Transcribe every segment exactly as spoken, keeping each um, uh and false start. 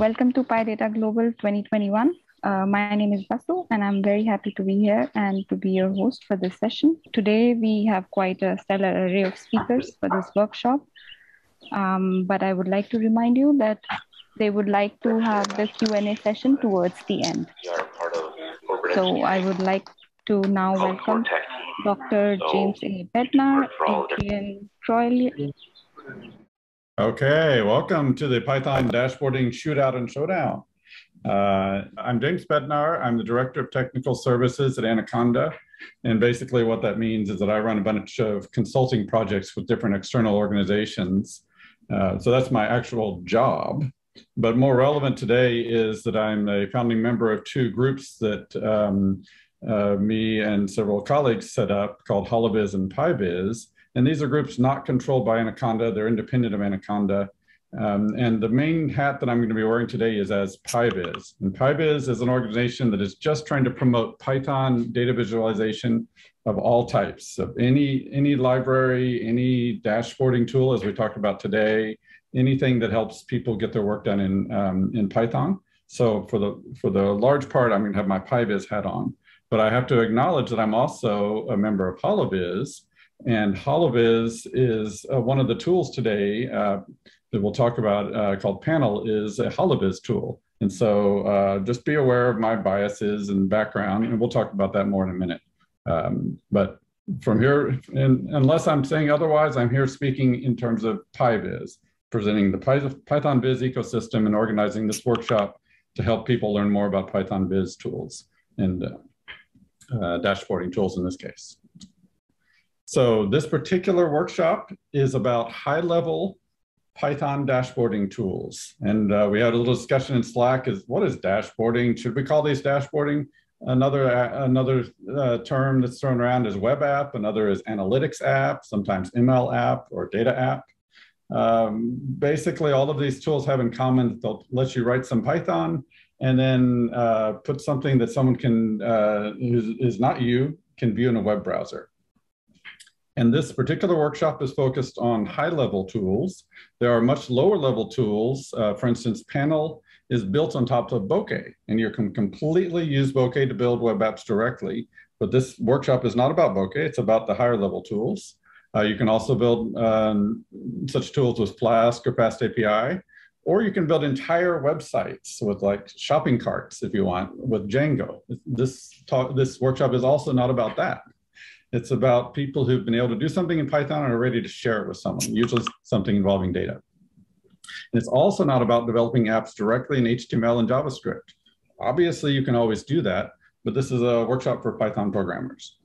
Welcome to PyData Global twenty twenty-one. Uh, my name is Basu, and I'm very happy to be here and to be your host for this session. Today, we have quite a stellar array of speakers for this workshop. Um, but I would like to remind you that they would like to have the Q and A session towards the end. So I would like to now welcome Doctor James A. Bednar, Adrien Treuille. Okay, welcome to the Python Dashboarding Shootout and Showdown. Uh, I'm James Bednar. I'm the Director of Technical Services at Anaconda. And basically what that means is that I run a bunch of consulting projects with different external organizations. Uh, so that's my actual job. But more relevant today is that I'm a founding member of two groups that um, uh, me and several colleagues set up called HoloViz and PyViz. And these are groups not controlled by Anaconda. They're independent of Anaconda. Um, and the main hat that I'm going to be wearing today is as PyViz. And PyViz is an organization that is just trying to promote Python data visualization of all types, of any, any library, any dashboarding tool, as we talked about today, anything that helps people get their work done in, um, in Python. So for the, for the large part, I'm going to have my PyViz hat on. But I have to acknowledge that I'm also a member of HoloViz. And HoloViz is uh, one of the tools today uh, that we'll talk about uh, called Panel is a HoloViz tool. And so uh, just be aware of my biases and background, and we'll talk about that more in a minute. Um, but from here, and unless I'm saying otherwise, I'm here speaking in terms of PyViz, presenting the Python Viz ecosystem and organizing this workshop to help people learn more about Python Viz tools and uh, uh, dashboarding tools in this case. So this particular workshop is about high-level Python dashboarding tools. And uh, we had a little discussion in Slack is, what is dashboarding? Should we call these dashboarding? Another, uh, another uh, term that's thrown around is web app. Another is analytics app, sometimes M L app or data app. Um, basically, all of these tools have in common that they'll let you write some Python and then uh, put something that someone can, uh, who is not you, can view in a web browser. And this particular workshop is focused on high-level tools. There are much lower-level tools. Uh, for instance, Panel is built on top of Bokeh, and you can completely use Bokeh to build web apps directly. But this workshop is not about Bokeh. It's about the higher-level tools. Uh, you can also build um, such tools with Flask or FastAPI, or you can build entire websites with like shopping carts, if you want, with Django. This talk, this workshop is also not about that. It's about people who've been able to do something in Python and are ready to share it with someone, usually something involving data. And it's also not about developing apps directly in H T M L and JavaScript. Obviously, you can always do that, but this is a workshop for Python programmers.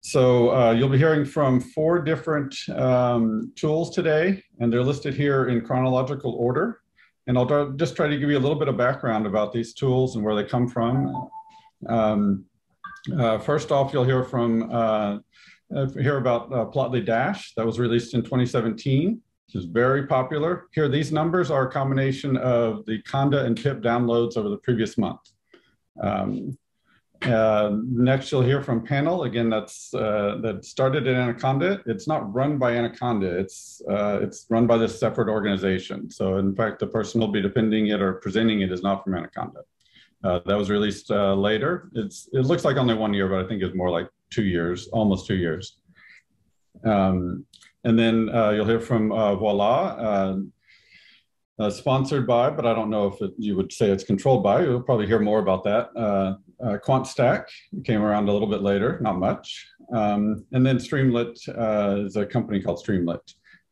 So uh, you'll be hearing from four different um, tools today, and they're listed here in chronological order. And I'll just try to give you a little bit of background about these tools and where they come from. Um, uh, first off, you'll hear from uh, hear about uh, Plotly Dash that was released in twenty seventeen, which is very popular. Here, these numbers are a combination of the Conda and pip downloads over the previous month. Um, uh, next, you'll hear from Panel. Again, that's uh, that started at Anaconda. It's not run by Anaconda. It's uh, it's run by this separate organization. So, in fact, the person who'll be defending it or presenting it is not from Anaconda. Uh, that was released uh, later. It's, it looks like only one year, but I think it's more like two years, almost two years. Um, and then uh, you'll hear from uh, Voila, uh, uh, sponsored by, but I don't know if it, you would say it's controlled by. You'll probably hear more about that. Uh, uh, Quantstack came around a little bit later, not much. Um, and then Streamlit uh, is a company called Streamlit.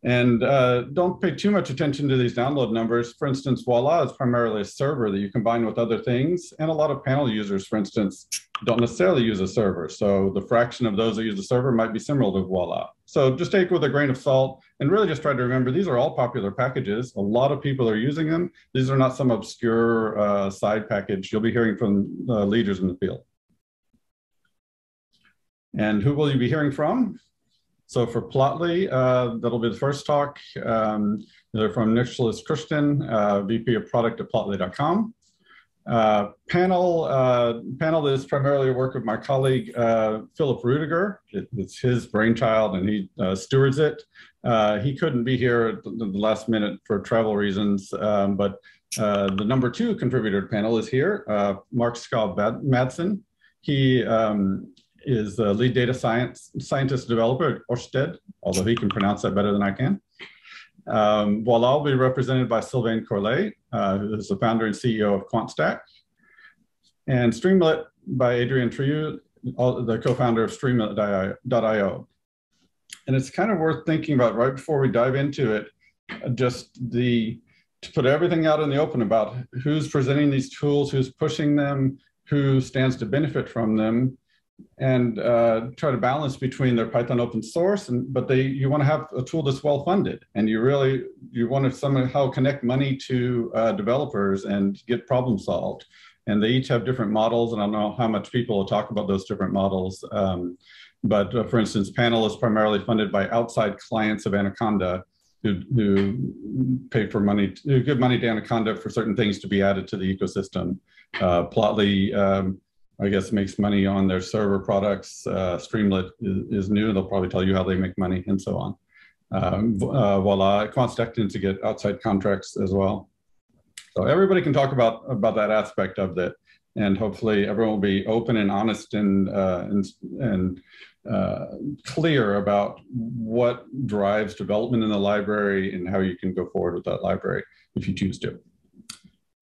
And uh, don't pay too much attention to these download numbers. For instance, Voila is primarily a server that you combine with other things. And a lot of Panel users, for instance, don't necessarily use a server. So the fraction of those that use a server might be similar to Voila. So just take with a grain of salt and really just try to remember these are all popular packages. A lot of people are using them. These are not some obscure uh, side package. You'll be hearing from uh, leaders in the field. And who will you be hearing from? So for Plotly, uh, that'll be the first talk. Um, they're from Nicolas Kruchten, uh, V P of Product at Plotly dot com. Uh, panel, uh, panel is primarily a work of my colleague, uh, Philip Rudiger. It, it's his brainchild and he uh, stewards it. Uh, he couldn't be here at the last minute for travel reasons, um, but uh, the number two contributor to Panel is here, uh, Mark Scott Madsen. He um, is the lead data science scientist developer at Ørsted, although he can pronounce that better than I can. Um, Voila will be represented by Sylvain Corlay, uh, who is the founder and C E O of Quantstack, and Streamlit by Adrien Treuille, the co-founder of Streamlit dot i o. And it's kind of worth thinking about right before we dive into it, just the, to put everything out in the open about who's presenting these tools, who's pushing them, who stands to benefit from them, and uh, try to balance between their Python open source, and but they you want to have a tool that's well funded, and you really you want to somehow connect money to uh, developers and get problem solved. And they each have different models, and I don't know how much people will talk about those different models. Um, but uh, for instance, Panel is primarily funded by outside clients of Anaconda, who, who pay for money, who give money to Anaconda for certain things to be added to the ecosystem. Uh, Plotly. Um, I guess makes money on their server products. Uh, Streamlit is, is new. They'll probably tell you how they make money and so on. Um, uh, Voila, Quantstack tends to get outside contracts as well. So everybody can talk about, about that aspect of it. And hopefully everyone will be open and honest and, uh, and, and uh, clear about what drives development in the library and how you can go forward with that library if you choose to.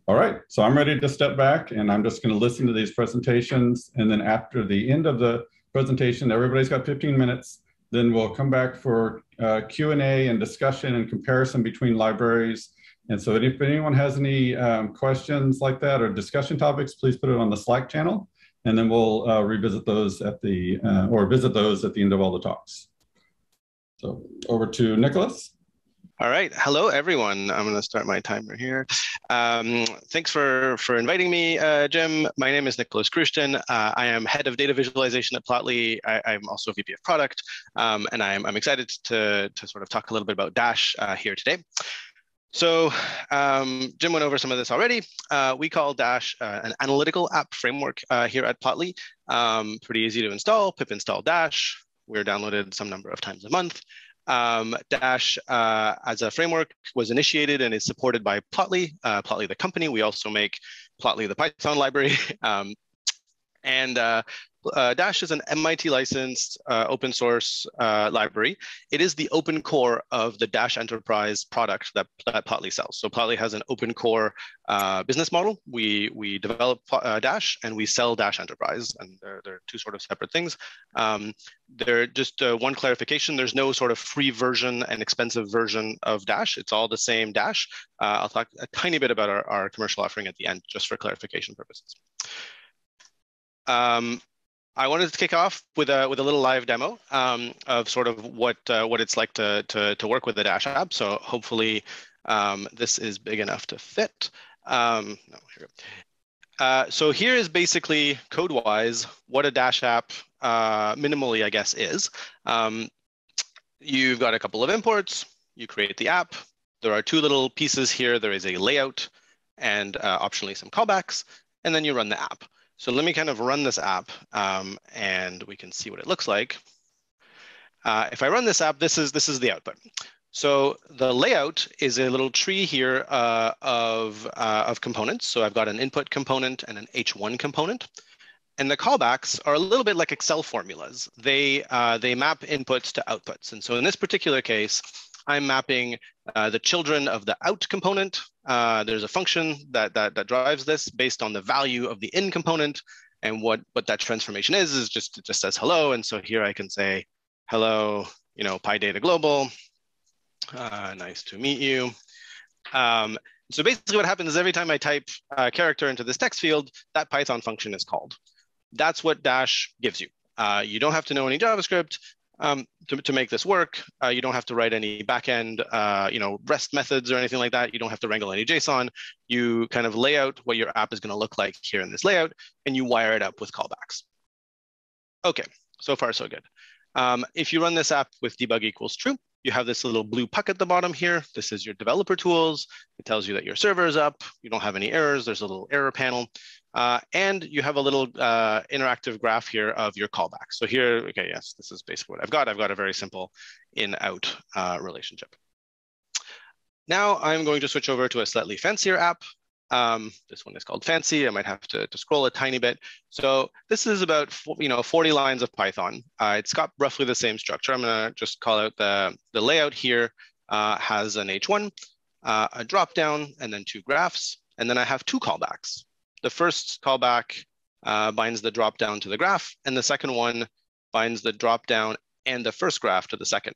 All right, so I'm ready to step back and I'm just gonna listen to these presentations. And then after the end of the presentation, everybody's got fifteen minutes, then we'll come back for uh, Q and A and discussion and comparison between libraries. And so if anyone has any um, questions like that or discussion topics, please put it on the Slack channel. And then we'll uh, revisit those at the, uh, or visit those at the end of all the talks. So over to Nicolas. All right. Hello, everyone. I'm going to start my timer here. Um, thanks for, for inviting me, uh, Jim. My name is Nicolas Kruchten. Uh, I am head of data visualization at Plotly. I, I'm also V P of product, um, and I'm, I'm excited to, to sort of talk a little bit about Dash uh, here today. So um, Jim went over some of this already. Uh, we call Dash uh, an analytical app framework uh, here at Plotly. Um, pretty easy to install, pip install Dash. We're downloaded some number of times a month. Um, Dash uh, as a framework was initiated and is supported by Plotly, uh, Plotly the company. We also make Plotly the Python library. um, and uh, uh, Dash is an M I T licensed uh, open source uh, library. It is the open core of the Dash Enterprise product that, that Plotly sells. So Plotly has an open core uh, business model. We, we develop uh, Dash and we sell Dash Enterprise, and they're, they're two sort of separate things. Um, There, just uh, one clarification, there's no sort of free version and expensive version of Dash. It's all the same Dash. Uh, I'll talk a tiny bit about our, our commercial offering at the end, just for clarification purposes. Um, I wanted to kick off with a, with a little live demo um, of sort of what, uh, what it's like to, to, to work with the Dash app. So hopefully um, this is big enough to fit. Um, no, here we go. Uh, so here is basically code-wise what a Dash app uh, minimally, I guess, is. Um, you've got a couple of imports. You create the app. There are two little pieces here. There is a layout and uh, optionally some callbacks, and then you run the app. So let me kind of run this app, um, and we can see what it looks like. Uh, if I run this app, this is this is the output. So the layout is a little tree here uh, of, uh, of components. So I've got an input component and an H one component. And the callbacks are a little bit like Excel formulas. They, uh, they map inputs to outputs. And so in this particular case, I'm mapping uh, the children of the out component. Uh, there's a function that, that, that drives this based on the value of the in component. And what, what that transformation is, is just, it just says hello. And so here I can say, hello, you know, PyData Global. Uh, nice to meet you. Um, so basically what happens is every time I type a character into this text field, that Python function is called. That's what Dash gives you. Uh, you don't have to know any JavaScript um, to, to make this work. Uh, you don't have to write any backend, uh, you know, REST methods or anything like that. You don't have to wrangle any JSON. You kind of lay out what your app is going to look like here in this layout, and you wire it up with callbacks. Okay, so far so good. Um, if you run this app with debug equals true, you have this little blue puck at the bottom here. This is your developer tools. It tells you that your server is up. You don't have any errors. There's a little error panel. Uh, and you have a little uh, interactive graph here of your callbacks. So here, okay, yes, this is basically what I've got. I've got a very simple in-out uh, relationship. Now I'm going to switch over to a slightly fancier app. Um, this one is called Fancy. I might have to, to scroll a tiny bit. So this is about you know forty lines of Python. Uh, it's got roughly the same structure. I'm going to just call out the, the layout here uh, has an H one, uh, a dropdown, and then two graphs. And then I have two callbacks. The first callback uh, binds the dropdown to the graph, and the second one binds the dropdown and the first graph to the second.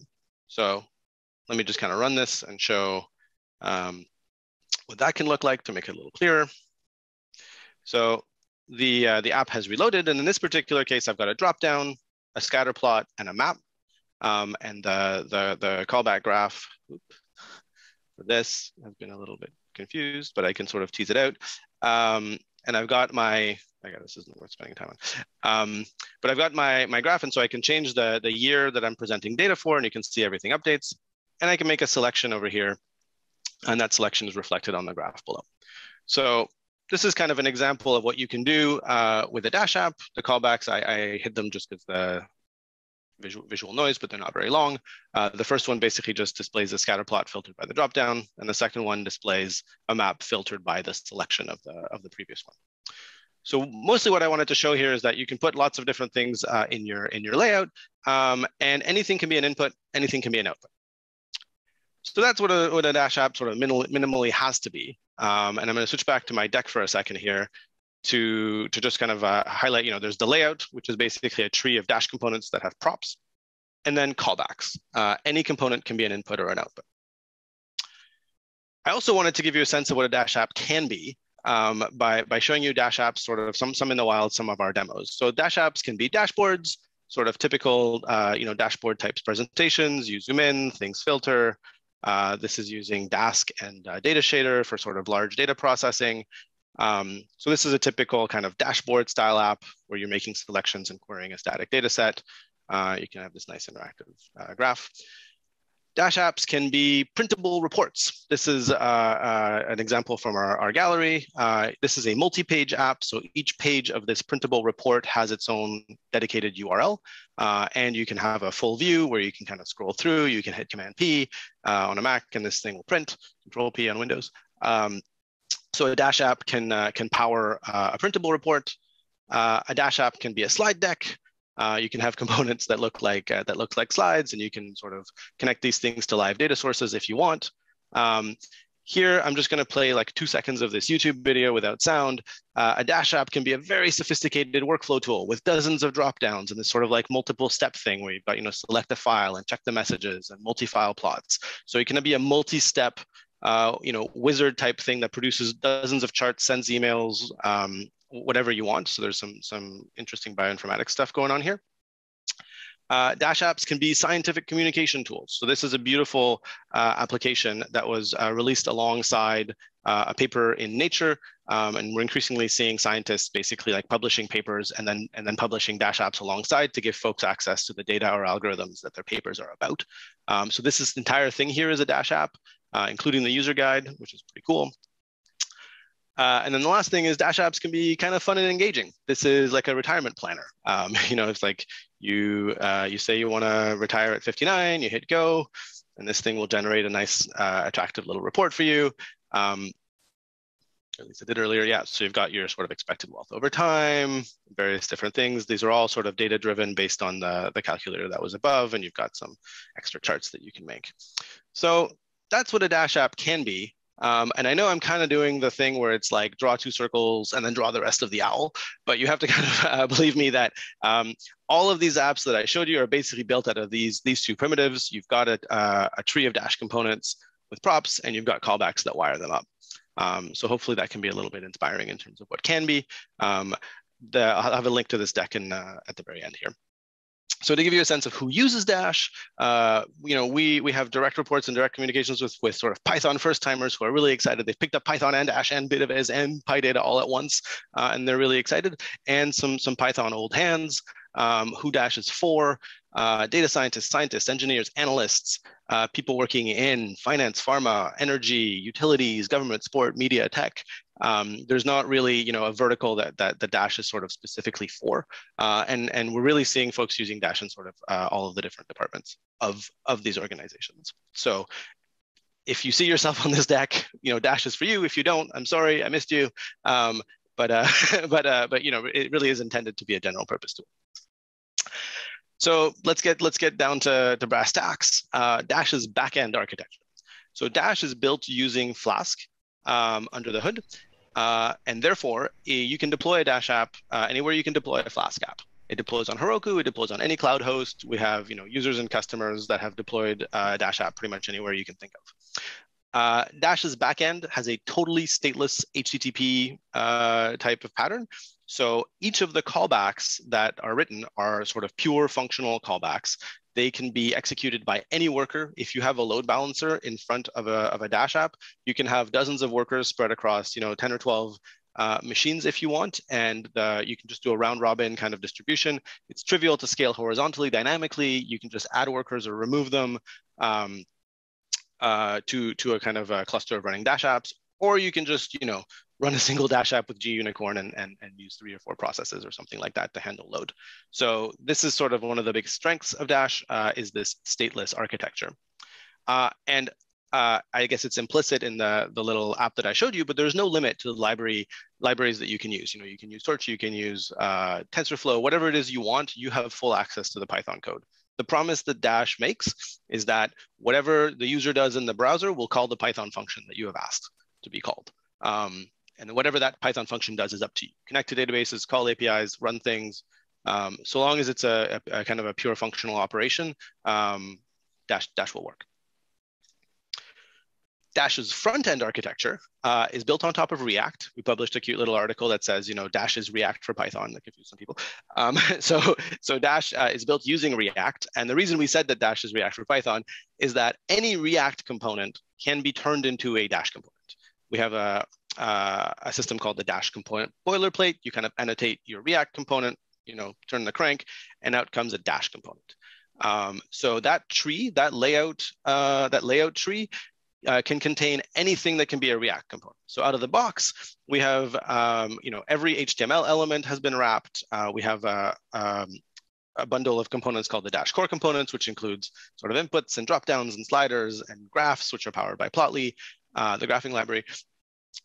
So let me just kind of run this and show um, what that can look like to make it a little clearer. So the, uh, the app has reloaded. And in this particular case, I've got a dropdown, a scatter plot, and a map. Um, and the, the, the callback graph oops, for this has been a little bit confused, but I can sort of tease it out. Um, and I've got my, okay, this isn't worth spending time on, um, but I've got my, my graph. And so I can change the, the year that I'm presenting data for, and you can see everything updates. And I can make a selection over here, and that selection is reflected on the graph below. So this is kind of an example of what you can do uh, with a Dash app. The callbacks, I, I hid them just because the visual, visual noise, but they're not very long. Uh, the first one basically just displays a scatter plot filtered by the dropdown, and the second one displays a map filtered by the selection of the, of the previous one. So mostly what I wanted to show here is that you can put lots of different things uh, in, your, in your layout, um, and anything can be an input, anything can be an output. So that's what a, what a Dash app sort of minimal, minimally has to be. Um, and I'm going to switch back to my deck for a second here to, to just kind of uh, highlight, you know, there's the layout, which is basically a tree of Dash components that have props, and then callbacks. Uh, any component can be an input or an output. I also wanted to give you a sense of what a Dash app can be um, by, by showing you Dash apps, sort of some, some in the wild, some of our demos. So Dash apps can be dashboards, sort of typical, uh, you know, dashboard types presentations. You zoom in, things filter. Uh, this is using Dask and uh, Datashader for sort of large data processing. Um, so this is a typical kind of dashboard style app where you're making selections and querying a static data set. Uh, you can have this nice interactive uh, graph. Dash apps can be printable reports. This is uh, uh, an example from our, our gallery. Uh, this is a multi-page app. So each page of this printable report has its own dedicated U R L. Uh, and you can have a full view where you can kind of scroll through. You can hit Command P uh, on a Mac, and this thing will print, Control P on Windows. Um, so a Dash app can, uh, can power uh, a printable report. Uh, a Dash app can be a slide deck. Uh, you can have components that look like uh, that look like slides, and you can sort of connect these things to live data sources if you want. Um, here, I'm just going to play like two seconds of this YouTube video without sound. Uh, a Dash app can be a very sophisticated workflow tool with dozens of dropdowns and this sort of like multiple step thing where you've got, you know, select a file and check the messages and multi-file plots. So it can be a multi-step, uh, you know, wizard type thing that produces dozens of charts, sends emails, um, whatever you want. So there's some, some interesting bioinformatics stuff going on here. Uh, Dash apps can be scientific communication tools. So this is a beautiful uh, application that was uh, released alongside uh, a paper in Nature. Um, and we're increasingly seeing scientists basically like publishing papers and then, and then publishing Dash apps alongside to give folks access to the data or algorithms that their papers are about. Um, so this is the entire thing here is a Dash app, uh, including the user guide, which is pretty cool. Uh, and then the last thing is Dash apps can be kind of fun and engaging. This is like a retirement planner. Um, you know, it's like you uh, you say you want to retire at fifty-nine, you hit go, and this thing will generate a nice, uh, attractive little report for you. Um, at least I did earlier, yeah. So you've got your sort of expected wealth over time, various different things. These are all sort of data-driven based on the, the calculator that was above, and you've got some extra charts that you can make. So that's what a Dash app can be. Um, and I know I'm kind of doing the thing where it's like draw two circles and then draw the rest of the owl, but you have to kind of uh, believe me that um, all of these apps that I showed you are basically built out of these, these two primitives. You've got a, uh, a tree of Dash components with props, and you've got callbacks that wire them up. Um, so hopefully that can be a little bit inspiring in terms of what can be. Um, the, I'll have a link to this deck in, uh, at the very end here. So to give you a sense of who uses Dash, uh, you know, we, we have direct reports and direct communications with, with sort of Python first-timers who are really excited. They've picked up Python and Dash and DataViz and PyData all at once, uh, and they're really excited. And some, some Python old hands, um, who Dash is for, uh, data scientists, scientists, engineers, analysts, uh, people working in finance, pharma, energy, utilities, government, sport, media, tech. Um, there's not really, you know, a vertical that, that the Dash is sort of specifically for. Uh, and, and we're really seeing folks using Dash in sort of uh, all of the different departments of, of these organizations. So if you see yourself on this deck, you know, Dash is for you. If you don't, I'm sorry, I missed you. Um, but, uh, but, uh, but, you know, it really is intended to be a general purpose tool. So let's get, let's get down to, to brass tacks. Uh, Dash's backend architecture. So Dash is built using Flask um, under the hood. Uh, and therefore, you can deploy a Dash app uh, anywhere you can deploy a Flask app. It deploys on Heroku. It deploys on any cloud host. We have, you know, users and customers that have deployed uh, Dash app pretty much anywhere you can think of. Uh, Dash's backend has a totally stateless H T T P uh, type of pattern. So each of the callbacks that are written are sort of pure functional callbacks. They can be executed by any worker. If you have a load balancer in front of a, of a Dash app, you can have dozens of workers spread across, you know, ten or twelve uh, machines if you want, and uh, you can just do a round robin kind of distribution. It's trivial to scale horizontally, dynamically. You can just add workers or remove them um, uh, to, to a kind of a cluster of running Dash apps, or you can just, you know, run a single Dash app with G Unicorn and, and, and use three or four processes or something like that to handle load. So this is sort of one of the big strengths of Dash uh, is this stateless architecture. Uh, and uh, I guess it's implicit in the, the little app that I showed you, but there's no limit to the library libraries that you can use. You know, you can use Torch, you can use uh, TensorFlow, whatever it is you want, you have full access to the Python code. The promise that Dash makes is that whatever the user does in the browser will call the Python function that you have asked to be called. Um, And whatever that Python function does is up to you. Connect to databases, call A P Is, run things. Um, so long as it's a, a, a kind of a pure functional operation, um, Dash, Dash will work. Dash's front-end architecture uh, is built on top of React. We published a cute little article that says, you know, Dash is React for Python. That confused some people. Um, so, so Dash uh, is built using React. And the reason we said that Dash is React for Python is that any React component can be turned into a Dash component. We have a Uh, a system called the Dash component boilerplate. You kind of annotate your React component, you know, turn the crank, and out comes a Dash component. Um, so that tree, that layout, uh, that layout tree uh, can contain anything that can be a React component. So out of the box, we have, um, you know, every H T M L element has been wrapped. Uh, we have a, um, a bundle of components called the Dash core components, which includes sort of inputs and dropdowns and sliders and graphs, which are powered by Plotly, uh, the graphing library.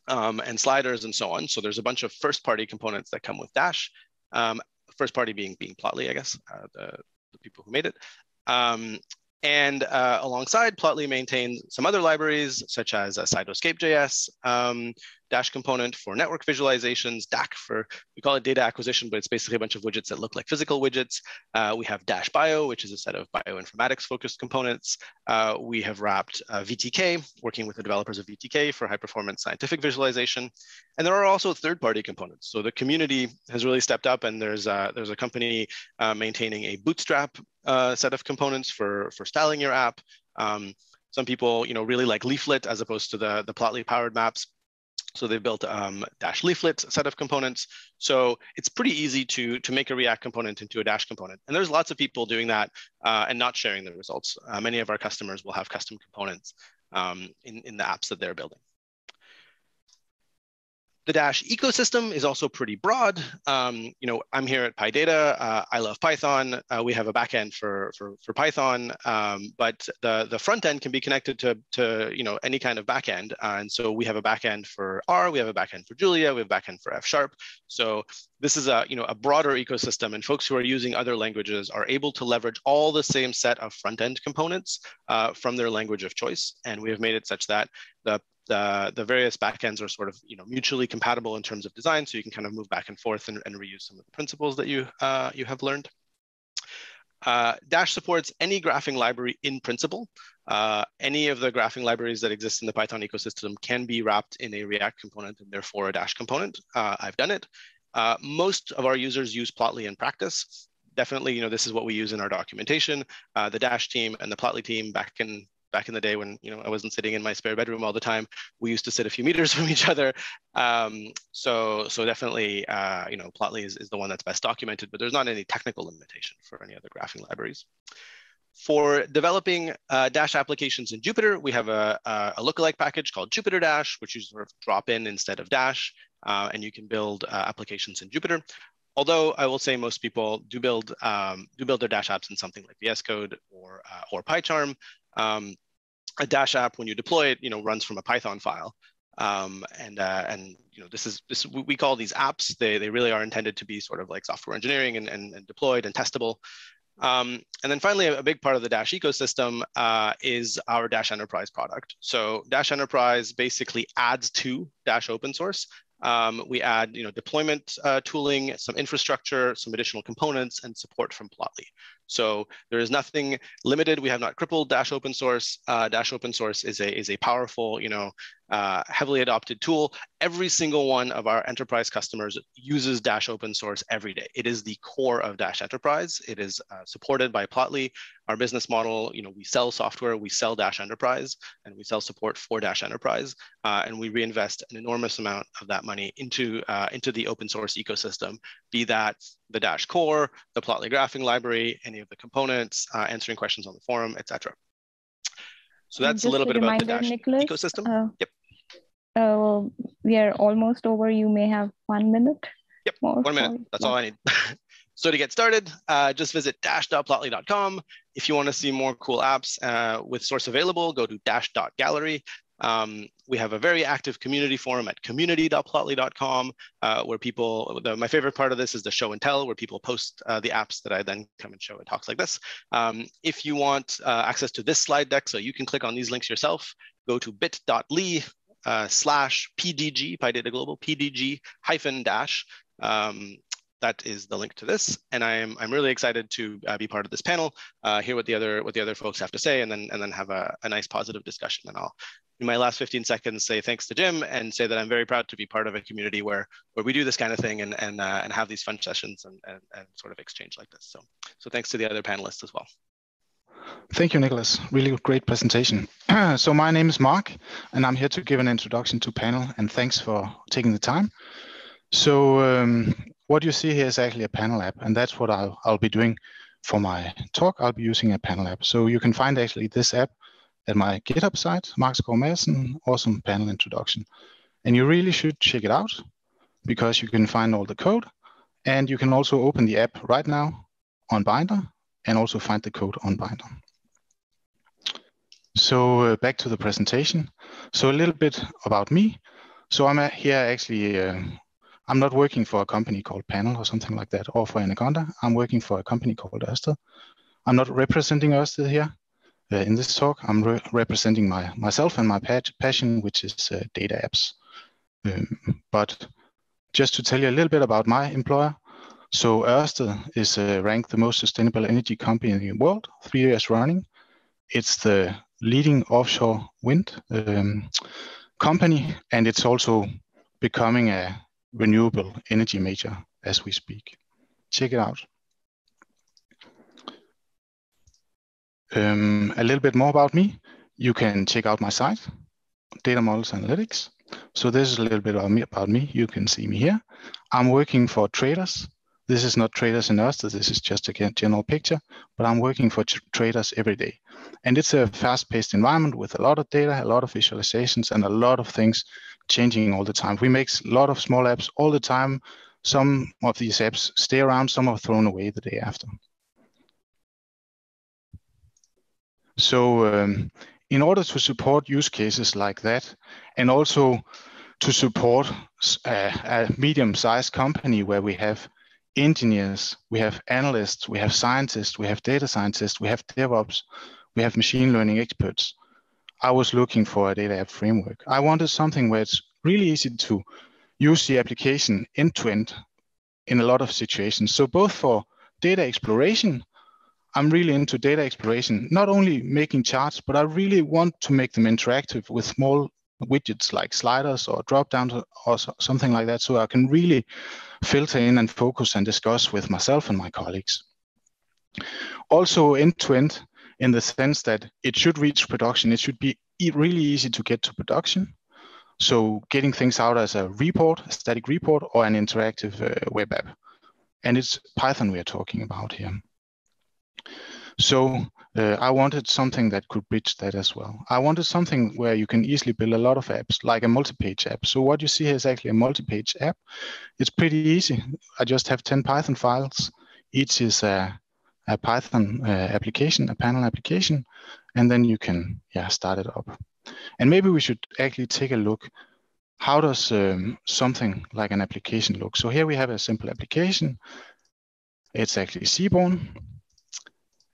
Um, and sliders and so on. So there's a bunch of first-party components that come with Dash. Um, first-party being being Plotly, I guess, uh, the, the people who made it. Um, and uh, alongside, Plotly maintains some other libraries, such as uh, Sidoscape dot J S, um, Dash component for network visualizations, D A C for, we call it data acquisition, but it's basically a bunch of widgets that look like physical widgets. Uh, we have Dash Bio, which is a set of bioinformatics-focused components. Uh, we have wrapped uh, V T K, working with the developers of V T K for high-performance scientific visualization. And there are also third-party components. So the community has really stepped up, and there's a, there's a company uh, maintaining a Bootstrap uh, set of components for, for styling your app. Um, some people, you know, really like Leaflet as opposed to the, the Plotly-powered maps. So they built um, Dash Leaflet set of components. So it's pretty easy to, to make a React component into a Dash component. And there's lots of people doing that uh, and not sharing the results. Uh, many of our customers will have custom components um, in, in the apps that they're building. The Dash ecosystem is also pretty broad. Um, you know, I'm here at PyData. Uh, I love Python. Uh, we have a backend for for, for Python, um, but the, the front end can be connected to, to you know, any kind of backend. Uh, and so we have a backend for R, we have a backend for Julia, we have a backend for F Sharp. So this is a, you know, a broader ecosystem, and folks who are using other languages are able to leverage all the same set of front end components uh, from their language of choice. And we have made it such that the The, the various backends are sort of, you know, mutually compatible in terms of design, so you can kind of move back and forth and, and reuse some of the principles that you, uh, you have learned. Uh, Dash supports any graphing library in principle. Uh, any of the graphing libraries that exist in the Python ecosystem can be wrapped in a React component and therefore a Dash component. Uh, I've done it. Uh, most of our users use Plotly in practice. Definitely, you know, this is what we use in our documentation. Uh, the Dash team and the Plotly team back in Back in the day when, you know, I wasn't sitting in my spare bedroom all the time, we used to sit a few meters from each other. Um, so, so definitely, uh, you know, Plotly is, is the one that's best documented, but there's not any technical limitation for any other graphing libraries. For developing uh, Dash applications in Jupyter, we have a, a lookalike package called Jupyter Dash, which you sort of drop in instead of Dash, uh, and you can build uh, applications in Jupyter. Although I will say most people do build um, do build their Dash apps in something like V S Code or uh, or PyCharm. Um, a Dash app, when you deploy it, you know, runs from a Python file, um, and uh, and you know this is this we call these apps. They they really are intended to be sort of like software engineering and and, and deployed and testable. Um, and then finally, a big part of the Dash ecosystem uh, is our Dash Enterprise product. So Dash Enterprise basically adds to Dash open source. Um, we add, you know, deployment uh, tooling, some infrastructure, some additional components, and support from Plotly. So there is nothing limited. We have not crippled Dash open source. Uh, Dash open source is a is a powerful, you know, uh, heavily adopted tool. Every single one of our enterprise customers uses Dash open source every day. It is the core of Dash Enterprise. It is uh, supported by Plotly. Our business model, you know, we sell software, we sell Dash Enterprise, and we sell support for Dash Enterprise, uh, and we reinvest an enormous amount of that money into uh, into the open source ecosystem. Be that the Dash core, the Plotly graphing library, any of the components, uh, answering questions on the forum, et cetera. So that's just a little a bit about the Dash Nicolas, ecosystem. Uh, yep. Uh, well, we are almost over. You may have one minute. Yep. More one minute. That's more. all I need. So to get started, uh, just visit dash dot plotly dot com. If you want to see more cool apps uh, with source available, go to dash dot gallery. Um, we have a very active community forum at community dot plotly dot com, uh, where people, the, my favorite part of this is the show and tell, where people post uh, the apps that I then come and show at talks like this. Um, if you want uh, access to this slide deck, so you can click on these links yourself, go to bit.ly uh, slash PDG, PyData Global, PDG hyphen dash. Um, That is the link to this, and I'm I'm really excited to uh, be part of this panel, uh, hear what the other what the other folks have to say, and then and then have a, a nice positive discussion. And I'll, in my last fifteen seconds, say thanks to Jim and say that I'm very proud to be part of a community where where we do this kind of thing and and uh, and have these fun sessions and, and and sort of exchange like this. So so thanks to the other panelists as well. Thank you, Nicolas. Really great presentation. So my name is Mark, and I'm here to give an introduction to Panel, and thanks for taking the time. So. Um, What you see here is actually a panel app, and that's what I'll, I'll be doing for my talk. I'll be using a panel app. So you can find actually this app at my GitHub site, Mark Scott Madsen, awesome panel introduction. And you really should check it out because you can find all the code, and you can also open the app right now on Binder and also find the code on Binder. So uh, back to the presentation. So a little bit about me. So I'm here actually, uh, I'm not working for a company called Panel or something like that, or for Anaconda. I'm working for a company called Ørsted. I'm not representing Ørsted here uh, in this talk. I'm re representing my, myself and my passion, which is uh, data apps. Um, but just to tell you a little bit about my employer. So Ørsted is uh, ranked the most sustainable energy company in the world, three years running. It's the leading offshore wind um, company, and it's also becoming a renewable energy major as we speak. Check it out. Um, a little bit more about me. You can check out my site, Data Models Analytics. So this is a little bit about me. About me. You can see me here. I'm working for traders. This is not traders in Ørsted. This is just a general picture, but I'm working for tr traders every day. And it's a fast-paced environment with a lot of data, a lot of visualizations, and a lot of things changing all the time. We make a lot of small apps all the time. Some of these apps stay around, some are thrown away the day after. So um, in order to support use cases like that, and also to support a, a medium-sized company where we have engineers, we have analysts, we have scientists, we have data scientists, we have DevOps, we have machine learning experts, I was looking for a data app framework. I wanted something where it's really easy to use the application end-to-end in a lot of situations. So both for data exploration, I'm really into data exploration, not only making charts, but I really want to make them interactive with small widgets like sliders or drop-downs or something like that, so I can really filter in and focus and discuss with myself and my colleagues. Also end-to-end, in the sense that it should reach production. It should be e really easy to get to production. So getting things out as a report, a static report, or an interactive uh, web app. And it's Python we are talking about here. So Uh, I wanted something that could bridge that as well. I wanted something where you can easily build a lot of apps, like a multi-page app. So what you see here is actually a multi-page app. It's pretty easy. I just have ten Python files. Each is a, a Python uh, application, a panel application, and then you can yeah, start it up. And maybe we should actually take a look. How does um, something like an application look? So here we have a simple application. It's actually Seaborn.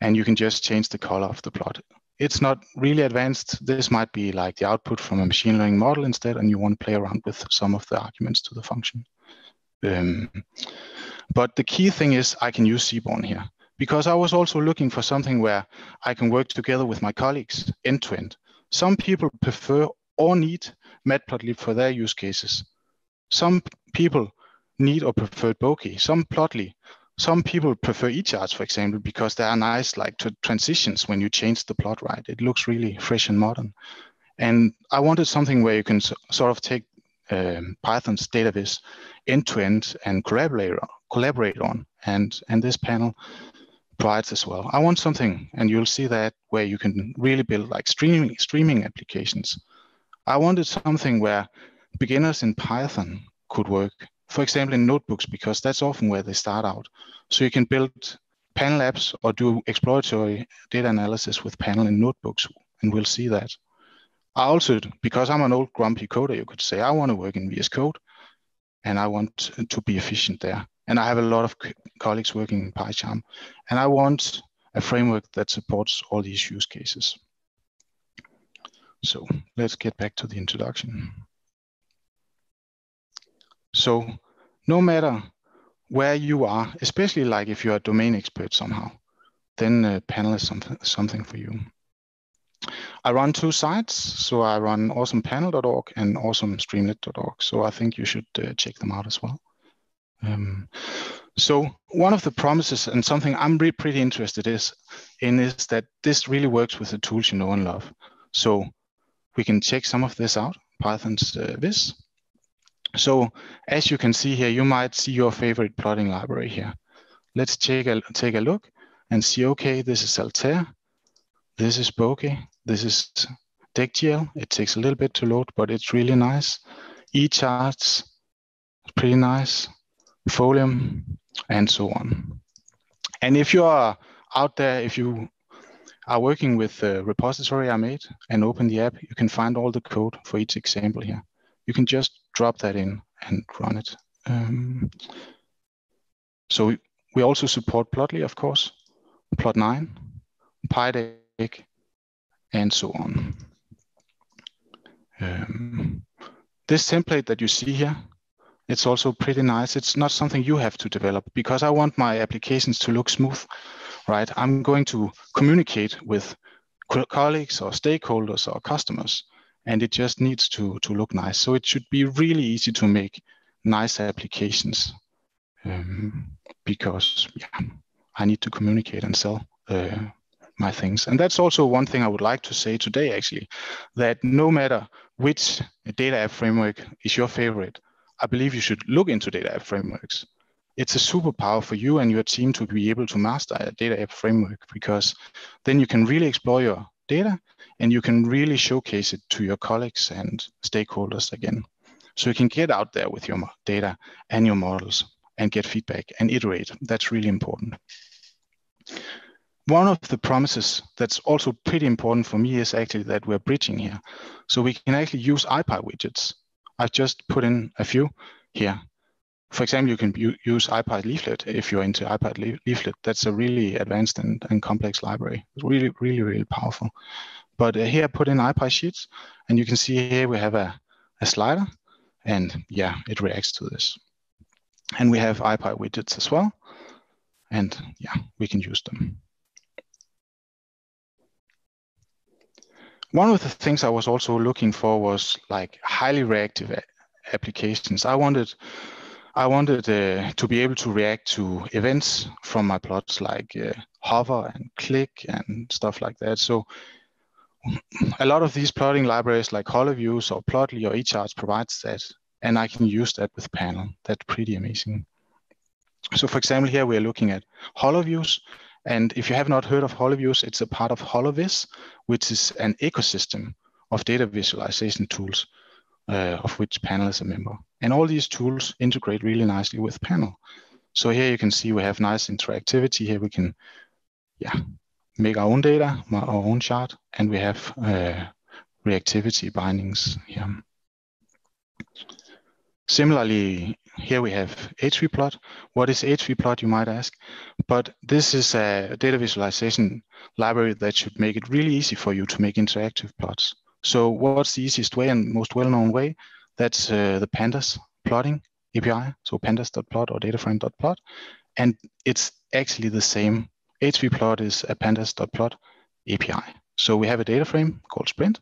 And you can just change the color of the plot. It's not really advanced. This might be like the output from a machine learning model instead, and you want to play around with some of the arguments to the function. Um, but the key thing is I can use Seaborn here, because I was also looking for something where I can work together with my colleagues end to end. Some people prefer or need Matplotlib for their use cases. Some people need or prefer Bokeh, some Plotly. Some people prefer Echarts, for example, because there are nice like transitions when you change the plot, right? It looks really fresh and modern. And I wanted something where you can so, sort of take um, Python's database end to end and collaborate on, collaborate on. And, and this panel provides as well. I want something, and you'll see that, where you can really build like streaming, streaming applications. I wanted something where beginners in Python could work, for example, in notebooks, because that's often where they start out. So you can build panel apps or do exploratory data analysis with panel in notebooks, and we'll see that. I also, because I'm an old grumpy coder, you could say, I want to work in V S Code, and I want to be efficient there. And I have a lot of colleagues working in PyCharm, and I want a framework that supports all these use cases. So let's get back to the introduction. So no matter where you are, especially like if you're a domain expert somehow, then uh, Panel is something, something for you. I run two sites. So I run awesome panel dot org and awesome streamlit dot org. So I think you should uh, check them out as well. Um, so one of the promises and something I'm really pretty interested is, in is that this really works with the tools you know and love. So we can check some of this out, Python's uh, viz. So as you can see here, you might see your favorite plotting library here. Let's take a, take a look and see, okay, this is Altair, this is Bokeh, this is DecGL. It takes a little bit to load, but it's really nice. Echarts, pretty nice, Folium, and so on. And if you are out there, if you are working with the repository I made and open the app, you can find all the code for each example here. You can just drop that in and run it. Um, so we, we also support Plotly, of course, plot nine, PyData, and so on. Um, this template that you see here, it's also pretty nice. It's not something you have to develop, because I want my applications to look smooth, right? I'm going to communicate with co colleagues or stakeholders or customers. And it just needs to, to look nice. So it should be really easy to make nice applications um, because yeah, I need to communicate and sell uh, my things. And that's also one thing I would like to say today, actually, that no matter which data app framework is your favorite, I believe you should look into data app frameworks. It's a superpower for you and your team to be able to master a data app framework, because then you can really explore your data, and you can really showcase it to your colleagues and stakeholders again. So you can get out there with your data and your models and get feedback and iterate. That's really important. One of the promises that's also pretty important for me is actually that we're bridging here. So we can actually use ipywidgets. I've just put in a few here. For example, you can use ipyleaflet if you're into ipyleaflet. That's a really advanced and, and complex library. It's really, really, really powerful. But here I put in ipysheets, and you can see here we have a, a slider, and yeah, it reacts to this. And we have ipywidgets as well, and yeah, we can use them. One of the things I was also looking for was like highly reactive applications. I wanted I wanted uh, to be able to react to events from my plots, like uh, hover and click and stuff like that. So a lot of these plotting libraries like HoloViz or Plotly or Echarts provides that, and I can use that with Panel. That's pretty amazing. So for example, here we're looking at HoloViz, And if you have not heard of HoloViews, it's a part of HoloViz, which is an ecosystem of data visualization tools, uh, of which Panel is a member. And all these tools integrate really nicely with Panel. So here you can see we have nice interactivity. Here we can yeah, make our own data, our own chart, and we have uh, reactivity bindings here. Similarly, here we have hvplot. What is hvplot, you might ask? But this is a data visualization library that should make it really easy for you to make interactive plots. So what's the easiest way and most well-known way? That's uh, the pandas plotting A P I, so pandas dot plot or dataframe dot plot. And it's actually the same. hvplot is a pandas dot plot A P I. So we have a data frame called Sprint,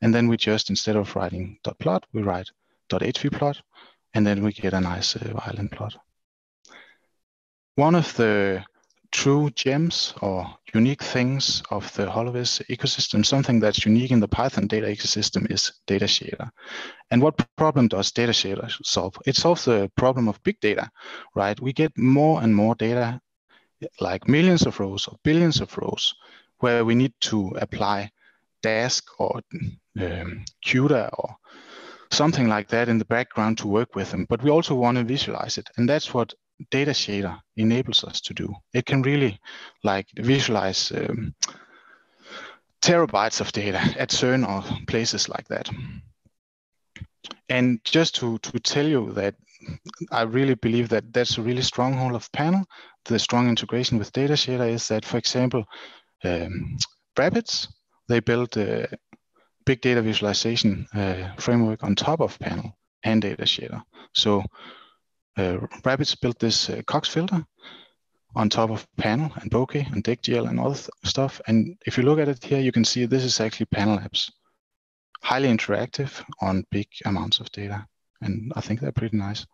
and then we just, instead of writing .plot, we write .hvplot, and then we get a nice uh, island plot. One of the true gems or unique things of the HoloViz ecosystem, something that's unique in the Python data ecosystem, is Datashader. And what problem does Datashader solve? It solves the problem of big data, right? We get more and more data, like millions of rows or billions of rows, where we need to apply Dask or um, CUDA or something like that in the background to work with them. But we also want to visualize it. And that's what Datashader enables us to do. It can really like visualize um, terabytes of data at CERN or places like that. And just to, to tell you that I really believe that that's a really stronghold of Panel. The strong integration with Datashader is that, for example, Um, Rapids, they built a big data visualization uh, framework on top of Panel and Datashader. So uh, Rapids built this uh, Cox filter on top of Panel and Bokeh and DecGL and all stuff. And if you look at it here, you can see this is actually Panel apps, highly interactive on big amounts of data. And I think they're pretty nice.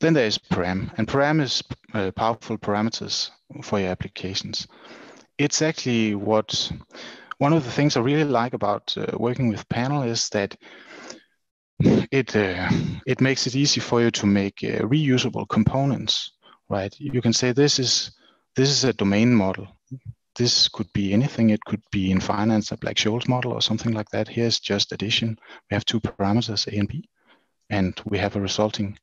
Then there is Param, and Param is uh, powerful parameters for your applications. It's actually what, one of the things I really like about uh, working with Panel is that it uh, it makes it easy for you to make uh, reusable components, right? You can say this is this is a domain model. This could be anything. It could be in finance a Black-Scholes model or something like that. Here's just addition. We have two parameters, A and B, and we have a resulting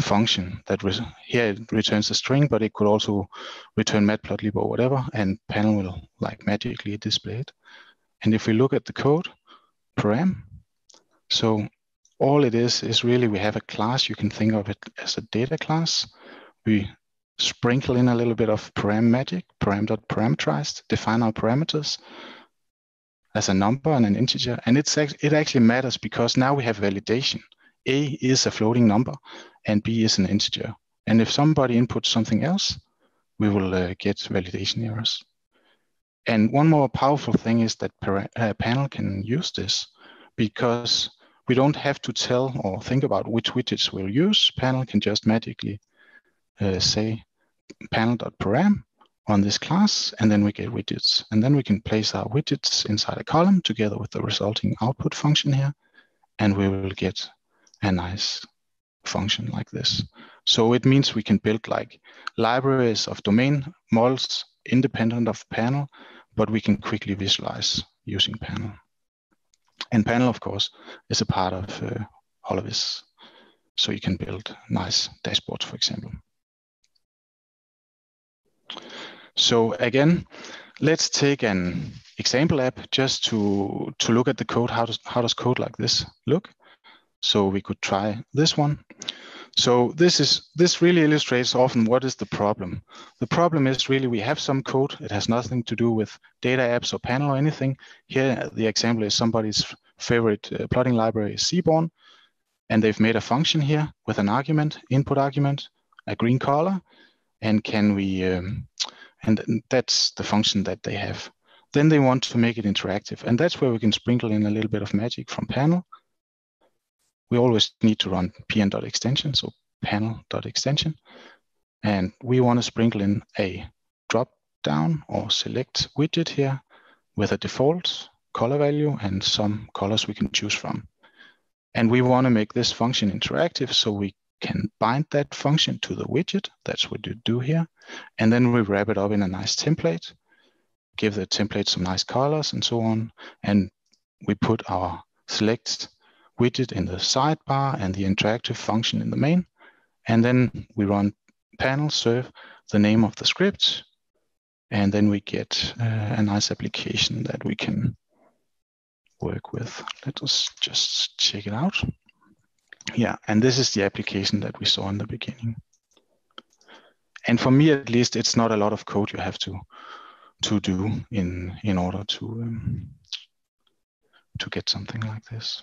function that re here it returns a string, but it could also return matplotlib or whatever, and Panel will like magically display it. And if we look at the code, param, so all it is is really we have a class. You can think of it as a data class. We sprinkle in a little bit of param magic, param.parameterized, define our parameters as a number and an integer, and it's act it actually matters because now we have validation. A is a floating number, and B is an integer. And if somebody inputs something else, we will uh, get validation errors. And one more powerful thing is that uh, Panel can use this because we don't have to tell or think about which widgets we'll use. Panel can just magically uh, say panel.param on this class, and then we get widgets. And then we can place our widgets inside a column together with the resulting output function here, and we will get a nice function like this. So it means we can build like libraries of domain models independent of Panel, but we can quickly visualize using Panel. And Panel, of course, is a part of uh, HoloViz. So you can build nice dashboards, for example. So again, let's take an example app just to, to look at the code. How does, how does code like this look? So we could try this one. So this is this really illustrates often what is the problem. The problem is really we have some code. It has nothing to do with data apps or Panel or anything. Here the example is somebody's favorite uh, plotting library is Seaborn, and they've made a function here with an argument, input argument, a green color, and can we? Um, and that's the function that they have. Then they want to make it interactive, and that's where we can sprinkle in a little bit of magic from Panel. We always need to run pn.extension, so panel.extension. And we want to sprinkle in a drop down or select widget here with a default color value and some colors we can choose from. And we want to make this function interactive, so we can bind that function to the widget. That's what you do here. And then we wrap it up in a nice template, give the template some nice colors and so on. And we put our select widget in the sidebar and the interactive function in the main. And then we run panel serve the name of the script. And then we get uh, a nice application that we can work with. Let us just check it out. Yeah, and this is the application that we saw in the beginning. And for me, at least, it's not a lot of code you have to to do in in order to um, to get something like this.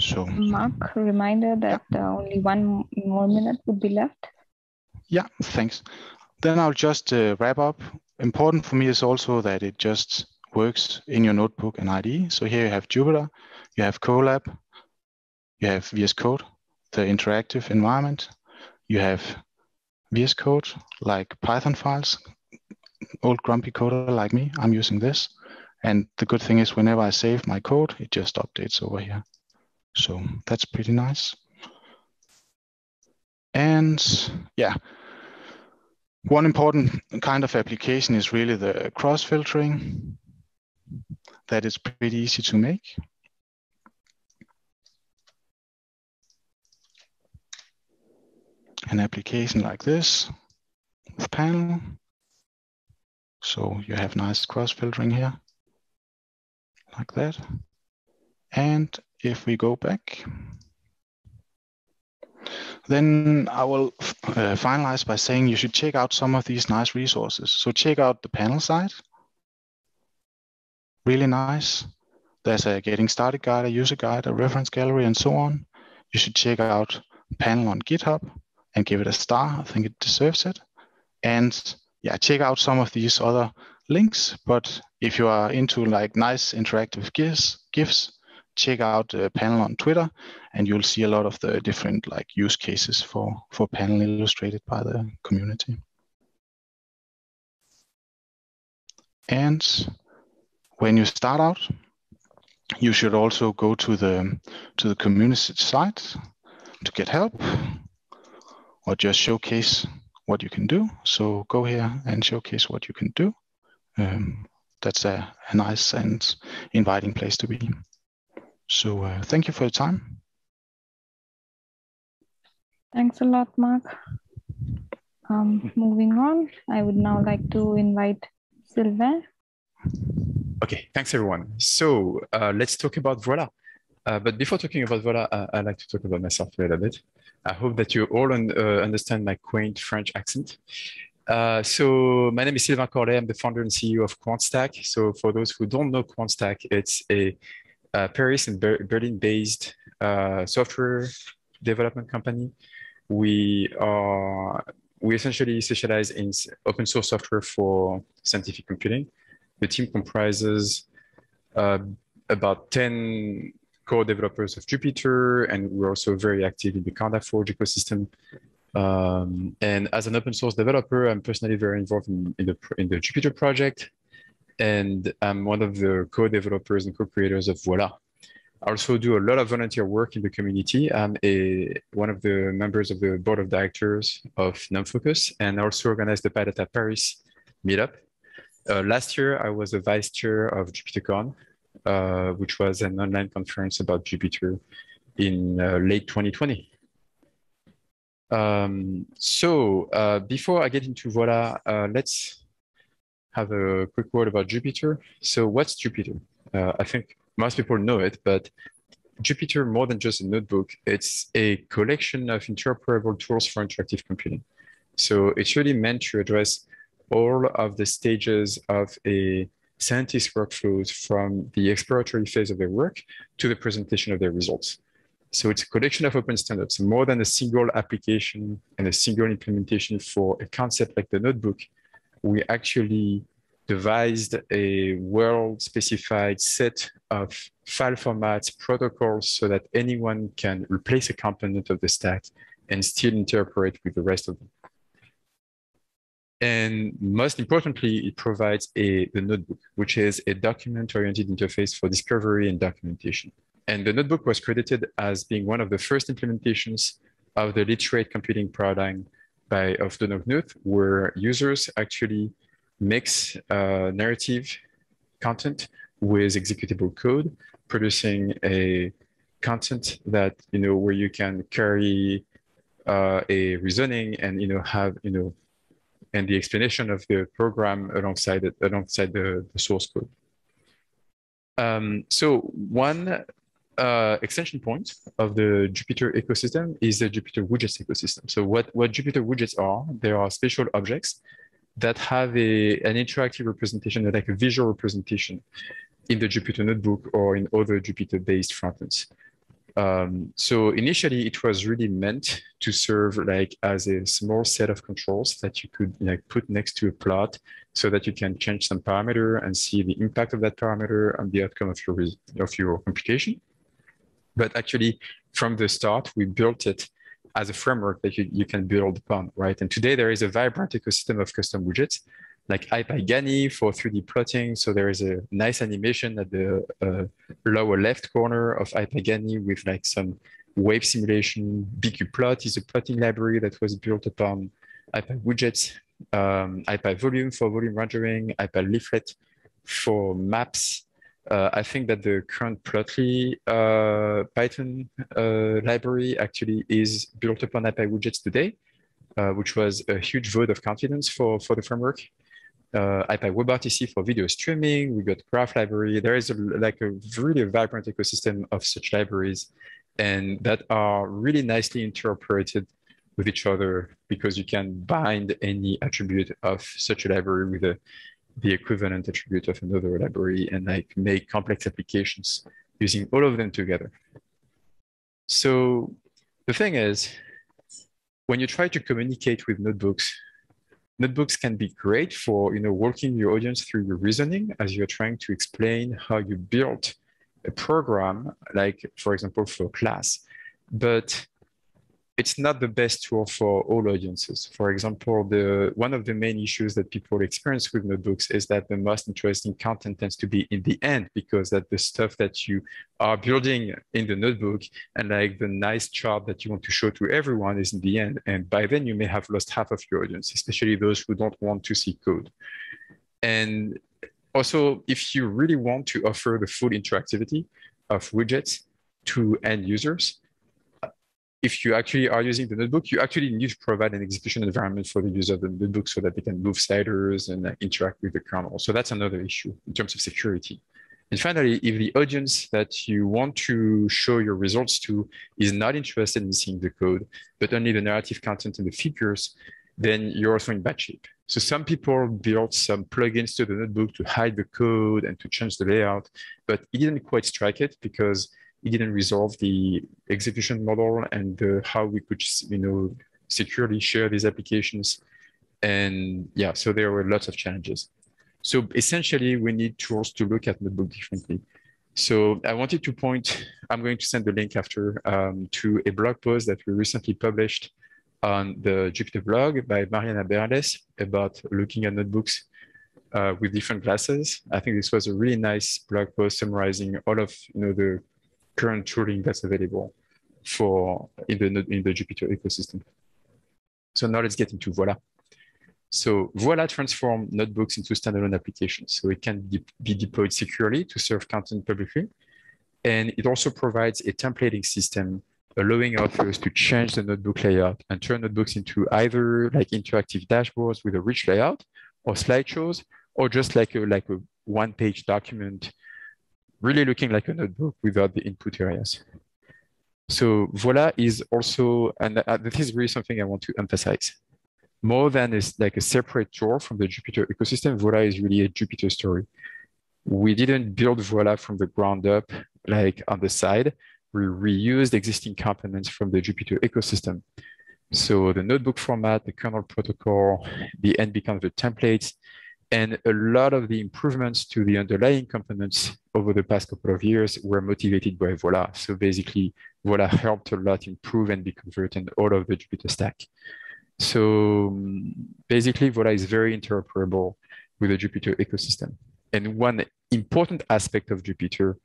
So, Mark, reminder that yeah. only one more minute would be left. Yeah, thanks. Then I'll just uh, wrap up. Important for me is also that it just works in your notebook and I D E. So here you have Jupyter, you have Colab, you have V S Code, the interactive environment, you have V S Code, like Python files, old grumpy coder like me, I'm using this. And the good thing is whenever I save my code, it just updates over here. So that's pretty nice. And yeah. One important kind of application is really the cross-filtering that is pretty easy to make. An application like this with panel. So you have nice cross-filtering here, like that. And if we go back, then I will uh, finalize by saying you should check out some of these nice resources. So check out the panel site. Really nice. There's a getting started guide, a user guide, a reference gallery, and so on. You should check out panel on GitHub and give it a star. I think it deserves it. And yeah, check out some of these other links. But if you are into like nice interactive GIFs, GIFs check out uh, Panel on Twitter, and you'll see a lot of the different like use cases for, for Panel illustrated by the community. And when you start out, you should also go to the, to the community site to get help or just showcase what you can do. So go here and showcase what you can do. Um, that's a, a nice and inviting place to be. So uh, thank you for your time. Thanks a lot, Mark. Um, moving on, I would now like to invite Sylvain. Okay, thanks everyone. So uh, let's talk about Voila. Uh, but before talking about Voila, uh, I'd like to talk about myself a little bit. I hope that you all un uh, understand my quaint French accent. Uh, so my name is Sylvain Corlay. I'm the founder and C E O of Quantstack. So for those who don't know Quantstack, it's a Uh, Paris and Ber Berlin-based uh, software development company. We are we essentially specialize in open source software for scientific computing. The team comprises uh, about ten core developers of Jupyter, and we're also very active in the Conda Forge ecosystem. Um, and as an open source developer, I'm personally very involved in, in the in the Jupyter project. And I'm one of the co-developers and co-creators of Voila. I also do a lot of volunteer work in the community. I'm a, one of the members of the board of directors of NumFocus, and I also organized the PyData Paris meetup. Uh, last year, I was the vice chair of JupyterCon, uh, which was an online conference about Jupyter in uh, late twenty twenty. Um, so uh, before I get into Voila, uh, let's have a quick word about Jupyter. So what's Jupyter? Uh, I think most people know it, but Jupyter, more than just a notebook, it's a collection of interoperable tools for interactive computing. So it's really meant to address all of the stages of a scientist's workflows from the exploratory phase of their work to the presentation of their results. So it's a collection of open standards, more than a single application and a single implementation for a concept like the notebook. We actually devised a world-specified set of file formats, protocols, so that anyone can replace a component of the stack and still interoperate with the rest of them. And most importantly, it provides a the notebook, which is a document-oriented interface for discovery and documentation. And the notebook was credited as being one of the first implementations of the literate computing paradigm by of Donald Knuth, where users actually mix uh, narrative content with executable code, producing a content that, you know, where you can carry uh, a reasoning and, you know, have, you know, and the explanation of the program alongside it, alongside the, the source code. Um, so one uh, extension point of the Jupyter ecosystem is the Jupyter widgets ecosystem. So what, what Jupyter widgets are, they are special objects that have a, an interactive representation, like a visual representation in the Jupyter notebook or in other Jupyter-based frontends. Um, so initially, it was really meant to serve like as a small set of controls that you could like put next to a plot, so that you can change some parameter and see the impact of that parameter and the outcome of your of your computation. But actually, from the start, we built it as a framework that you, you can build upon, right? And today there is a vibrant ecosystem of custom widgets, like iPyGANI for three D plotting. So there is a nice animation at the uh, lower left corner of iPyGANI with like some wave simulation. B Q plot is a plotting library that was built upon iPyWidgets, um, iPyVolume for volume rendering, ipyleaflet for maps. Uh, I think that the current Plotly uh, Python uh, library actually is built upon iPyWidgets today, uh, which was a huge vote of confidence for, for the framework. Uh, IPyWebRTC for video streaming. We got graph library. There is a, like a really vibrant ecosystem of such libraries, and that are really nicely interoperated with each other because you can bind any attribute of such a library with a, the equivalent attribute of another library and like make complex applications using all of them together. So the thing is, when you try to communicate with notebooks, Notebooks can be great for, you know, walking your audience through your reasoning as you're trying to explain how you built a program, like, for example, for class. But it's not the best tool for all audiences. For example, the one of the main issues that people experience with notebooks is that the most interesting content tends to be in the end, because that's the stuff that you are building in the notebook, and like the nice chart that you want to show to everyone is in the end. And by then you may have lost half of your audience, especially those who don't want to see code. And also, if you really want to offer the full interactivity of widgets to end users, if you actually are using the notebook, you actually need to provide an execution environment for the user of the notebook so that they can move sliders and interact with the kernel. So that's another issue in terms of security. And finally, if the audience that you want to show your results to is not interested in seeing the code, but only the narrative content and the figures, then you're also in bad shape. So some people built some plugins to the notebook to hide the code and to change the layout, but it didn't quite strike it because it didn't resolve the execution model and uh, how we could, you know, securely share these applications. And yeah, so there were lots of challenges. So essentially, we need tools to look at notebook differently. So I wanted to point, I'm going to send the link after um, to a blog post that we recently published on the Jupyter blog by Mariana Berles about looking at notebooks uh, with different glasses. I think this was a really nice blog post summarizing all of, you know, the current tooling that's available for in the in the Jupyter ecosystem. So now let's get into Voila. So Voila transforms notebooks into standalone applications. So it can de be deployed securely to serve content publicly, and it also provides a templating system allowing authors to change the notebook layout and turn notebooks into either like interactive dashboards with a rich layout, or slideshows, or just like a like a one-page document, really looking like a notebook without the input areas. So Voila is also, and this is really something I want to emphasize, more than is like a separate tool from the Jupyter ecosystem, Voila is really a Jupyter story. We didn't build Voila from the ground up, like on the side. We reused existing components from the Jupyter ecosystem. So the notebook format, the kernel protocol, the N B convert templates, and a lot of the improvements to the underlying components over the past couple of years were motivated by Voila. So basically, Voila helped a lot improve and be converted all of the Jupyter stack. So basically, Voila is very interoperable with the Jupyter ecosystem. And one important aspect of Jupyter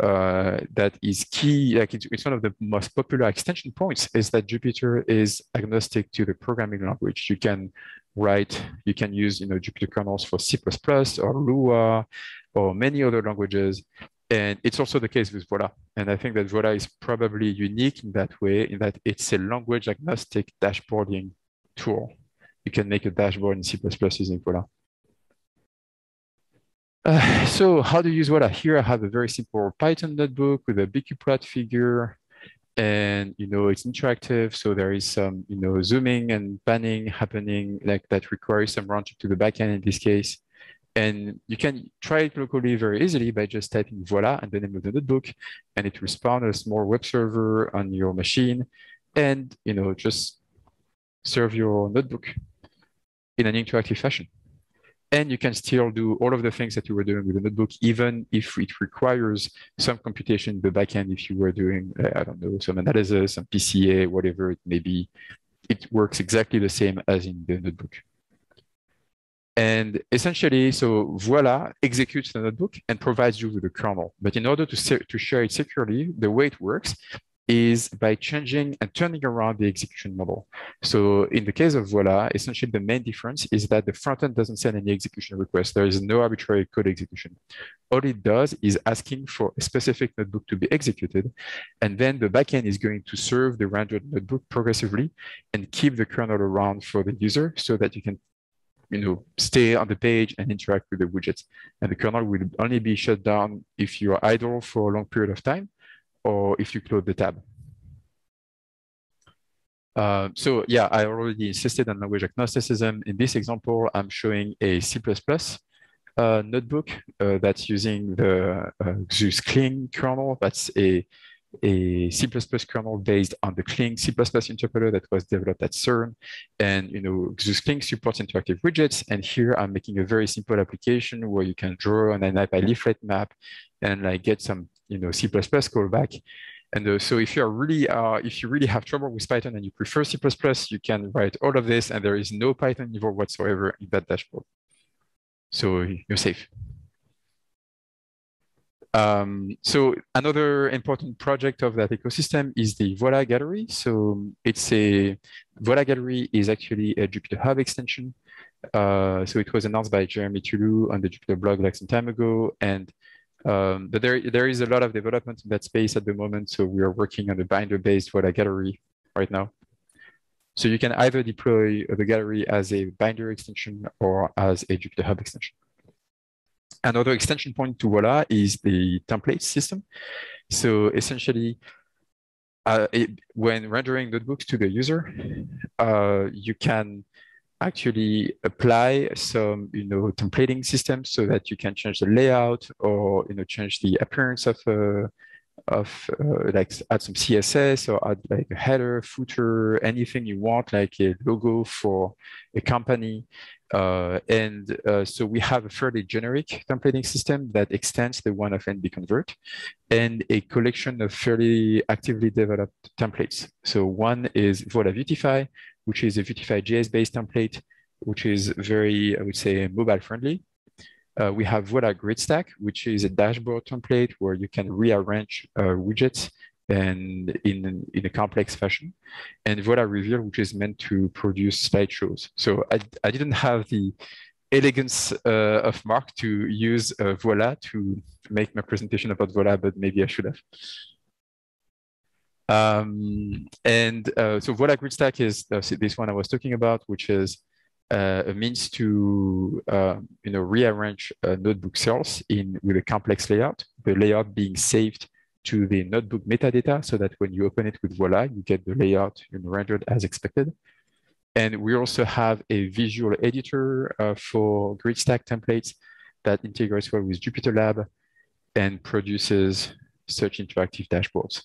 uh, that is key. Like it's, it's one of the most popular extension points is that Jupyter is agnostic to the programming language. You can write, you can use you know, Jupyter kernels for C plus plus or Lua or many other languages. And it's also the case with Voila. And I think that Voila is probably unique in that way, in that it's a language agnostic dashboarding tool. You can make a dashboard in C plus plus using Voila. Uh, so how to use Voila? Here I have a very simple Python notebook with a bqplot figure. And you know it's interactive, so there is some you know zooming and panning happening, like that requires some round trip to the backend in this case. And you can try it locally very easily by just typing Voila and the name of the notebook, and it will spawn a small web server on your machine, and you know just serve your notebook in an interactive fashion. And you can still do all of the things that you were doing with the notebook, even if it requires some computation in the backend. If you were doing, I don't know, some analysis, some P C A, whatever it may be, it works exactly the same as in the notebook. And essentially, so Voila executes the notebook and provides you with a kernel. But in order to, to share it securely, the way it works is by changing and turning around the execution model. So in the case of Voila, essentially the main difference is that the frontend doesn't send any execution requests. There is no arbitrary code execution. All it does is asking for a specific notebook to be executed. And then the backend is going to serve the rendered notebook progressively and keep the kernel around for the user so that you can you know, stay on the page and interact with the widgets. And the kernel will only be shut down if you are idle for a long period of time, or if you close the tab. Uh, so yeah, I already insisted on language agnosticism. In this example, I'm showing a C plus plus uh, notebook uh, that's using the uh, Zeus Kling kernel. That's a, a C plus plus kernel based on the Kling C plus plus interpreter that was developed at CERN. And you know, Zeus Kling supports interactive widgets. And here I'm making a very simple application where you can draw on an ipyleaflet map and like get some you know, C plus plus callback. And uh, so if you are really, uh, if you really have trouble with Python and you prefer C plus plus, you can write all of this and there is no Python involved whatsoever in that dashboard. So you're safe. Um, so another important project of that ecosystem is the Voila Gallery. So it's a, Voila Gallery is actually a Jupyter Hub extension. Uh, so it was announced by Jeremy Tulu on the Jupyter blog like some time ago. And Um, but there, there is a lot of development in that space at the moment. So we are working on a binder-based Voila Gallery right now. So you can either deploy the gallery as a binder extension or as a Jupyter Hub extension. Another extension point to Voila is the template system. So essentially, uh, it, when rendering notebooks to the user, uh, you can actually apply some, you know, templating systems so that you can change the layout or, you know, change the appearance of, uh, of uh, like add some C S S or add like a header, footer, anything you want, like a logo for a company. Uh, and uh, so we have a fairly generic templating system that extends the one of N B Convert and a collection of fairly actively developed templates. So one is Voila Vutify, which is a Vutify J S-based template, which is very, I would say, mobile-friendly. Uh, we have Voila GridStack, which is a dashboard template where you can rearrange uh, widgets and in, in a complex fashion. And Voila Reveal, which is meant to produce slideshows. So I, I didn't have the elegance uh, of Mark to use uh, Voila to make my presentation about Voila, but maybe I should have. Um, and uh, so Voila GridStack is uh, this one I was talking about, which is uh, a means to uh, you know rearrange uh, notebook cells in with a complex layout. The layout being saved to the notebook metadata, so that when you open it with Voila, you get the layout rendered as expected. And we also have a visual editor uh, for GridStack templates that integrates well with JupyterLab and produces such interactive dashboards.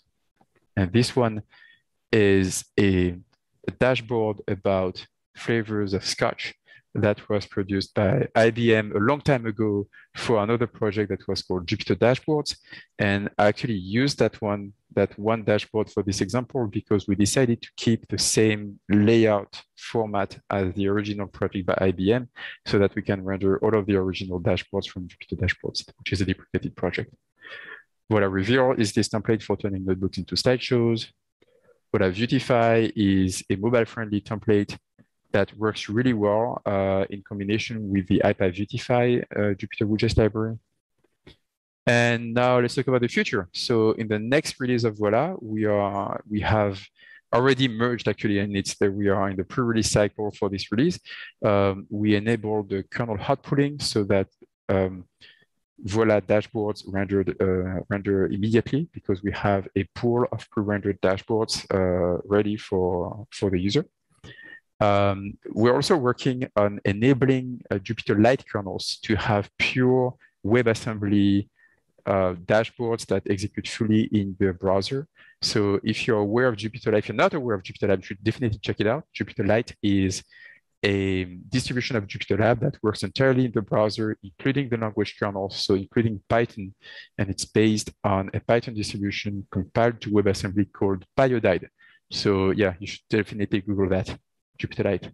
And this one is a, a dashboard about flavors of scotch that was produced by I B M a long time ago for another project that was called Jupyter Dashboards. And I actually used that one, that one dashboard for this example because we decided to keep the same layout format as the original project by I B M so that we can render all of the original dashboards from Jupyter Dashboards, which is a deprecated project. Voila Reveal is this template for turning notebooks into slideshows. Voila Beautify is a mobile-friendly template that works really well uh, in combination with the ipyBeautify uh, Jupyter Widgets library. And now let's talk about the future. So in the next release of Voila, we are we have already merged actually, and it's that we are in the pre-release cycle for this release. Um, we enable the kernel hot pooling so that um, Voila dashboards rendered uh, render immediately because we have a pool of pre-rendered dashboards uh, ready for for the user. Um, we're also working on enabling uh, JupyterLite kernels to have pure WebAssembly uh, dashboards that execute fully in the browser. So if you're aware of JupyterLite, if you're not aware of JupyterLite, you should definitely check it out. JupyterLite is a distribution of JupyterLab that works entirely in the browser, including the language kernel, so including Python, and it's based on a Python distribution compiled to WebAssembly called Pyodide. So yeah, you should definitely Google that. JupyterLite.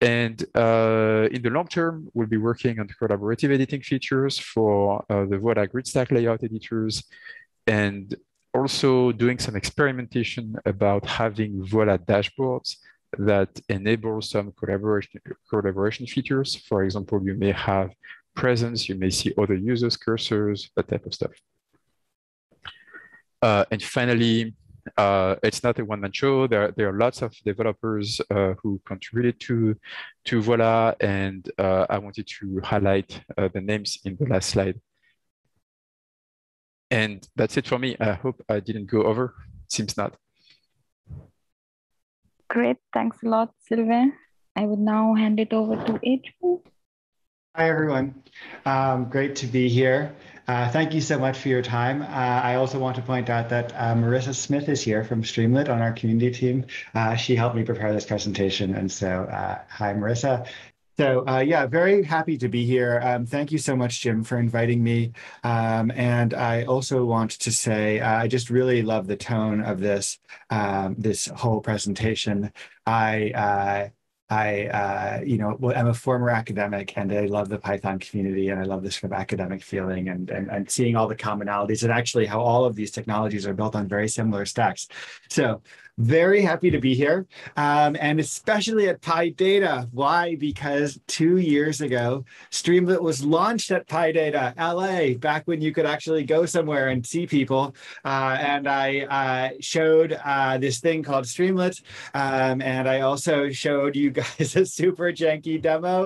And uh, in the long term, we'll be working on collaborative editing features for uh, the Voila grid stack layout editors, and also doing some experimentation about having Voila dashboards that enable some collaboration, collaboration features. For example, you may have presence, you may see other users, cursors, that type of stuff. Uh, and finally, Uh, it's not a one-man show. There, there are lots of developers uh, who contributed to, to Voila, and uh, I wanted to highlight uh, the names in the last slide. And that's it for me. I hope I didn't go over. Seems not. Great. Thanks a lot, Sylvain. I would now hand it over to Adrien. Hi, everyone. Um, great to be here. Uh, thank you so much for your time. Uh, I also want to point out that uh, Marissa Smith is here from Streamlit on our community team. Uh, she helped me prepare this presentation. And so, uh, hi, Marissa. So uh, yeah, very happy to be here. Um, thank you so much, Jim, for inviting me. Um, and I also want to say, uh, I just really love the tone of this, um, this whole presentation. I, uh, I, uh, you know, I'm a former academic, and I love the Python community, and I love this sort of academic feeling, and, and and seeing all the commonalities, and actually how all of these technologies are built on very similar stacks. So very happy to be here, um, and especially at PyData. Why? Because two years ago, Streamlit was launched at PyData L A, back when you could actually go somewhere and see people. Uh, and I uh, showed uh, this thing called Streamlit, um, and I also showed you guys is a super janky demo,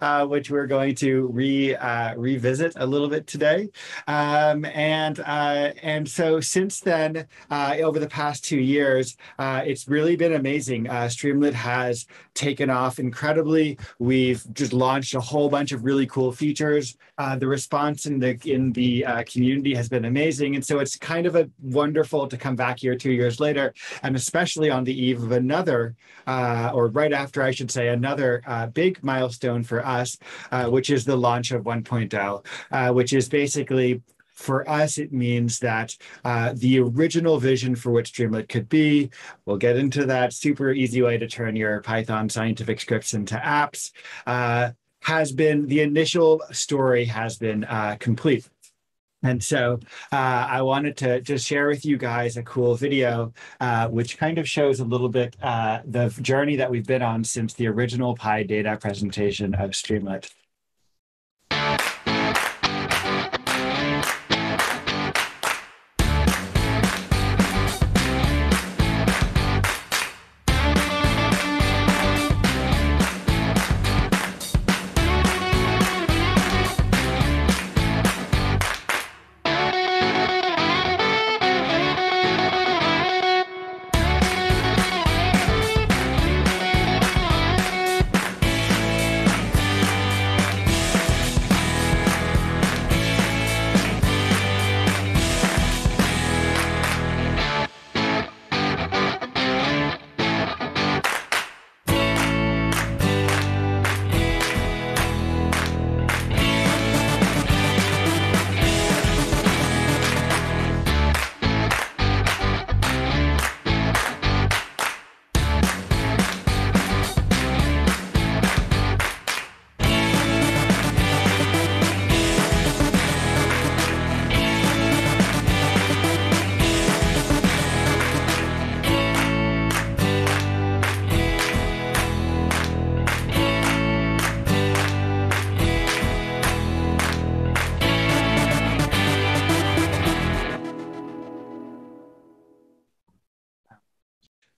uh, which we're going to re uh, revisit a little bit today. Um, and uh, and so since then, uh, over the past two years, uh, it's really been amazing. Uh, Streamlit has taken off incredibly. We've just launched a whole bunch of really cool features. Uh, the response in the in the uh, community has been amazing. And so it's kind of a wonderful to come back here two years later, and especially on the eve of another, uh, or right after I should say, another uh, big milestone for us, uh, which is the launch of one point oh, uh, which is basically, for us, it means that uh, the original vision for what Streamlit could be, we'll get into that super easy way to turn your Python scientific scripts into apps, uh, has been, the initial story has been uh, complete. And so uh, I wanted to just share with you guys a cool video, uh, which kind of shows a little bit uh, the journey that we've been on since the original PyData presentation of Streamlit.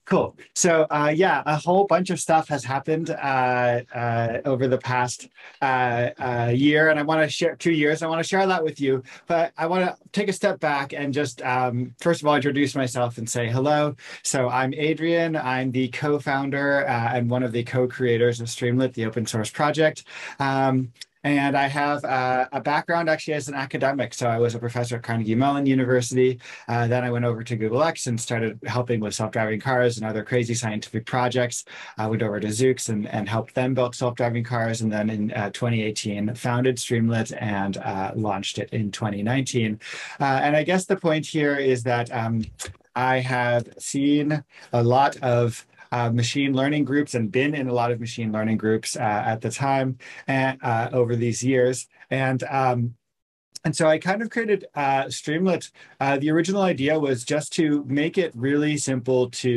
Cool. So uh, yeah, a whole bunch of stuff has happened uh, uh, over the past uh, uh, year, and I want to share two years. I want to share that with you, but I want to take a step back and just um, first of all introduce myself and say hello. So I'm Adrien. I'm the co-founder uh, and one of the co-creators of Streamlit, the open source project. Um, And I have uh, a background actually as an academic. So I was a professor at Carnegie Mellon University. Uh, then I went over to Google X and started helping with self-driving cars and other crazy scientific projects. I went over to Zoox and, and helped them build self-driving cars. And then in uh, twenty eighteen, founded Streamlit and uh, launched it in twenty nineteen. Uh, and I guess the point here is that um, I have seen a lot of Uh, machine learning groups and been in a lot of machine learning groups uh, at the time and uh, over these years. And um, and so I kind of created uh, Streamlit. Uh, the original idea was just to make it really simple to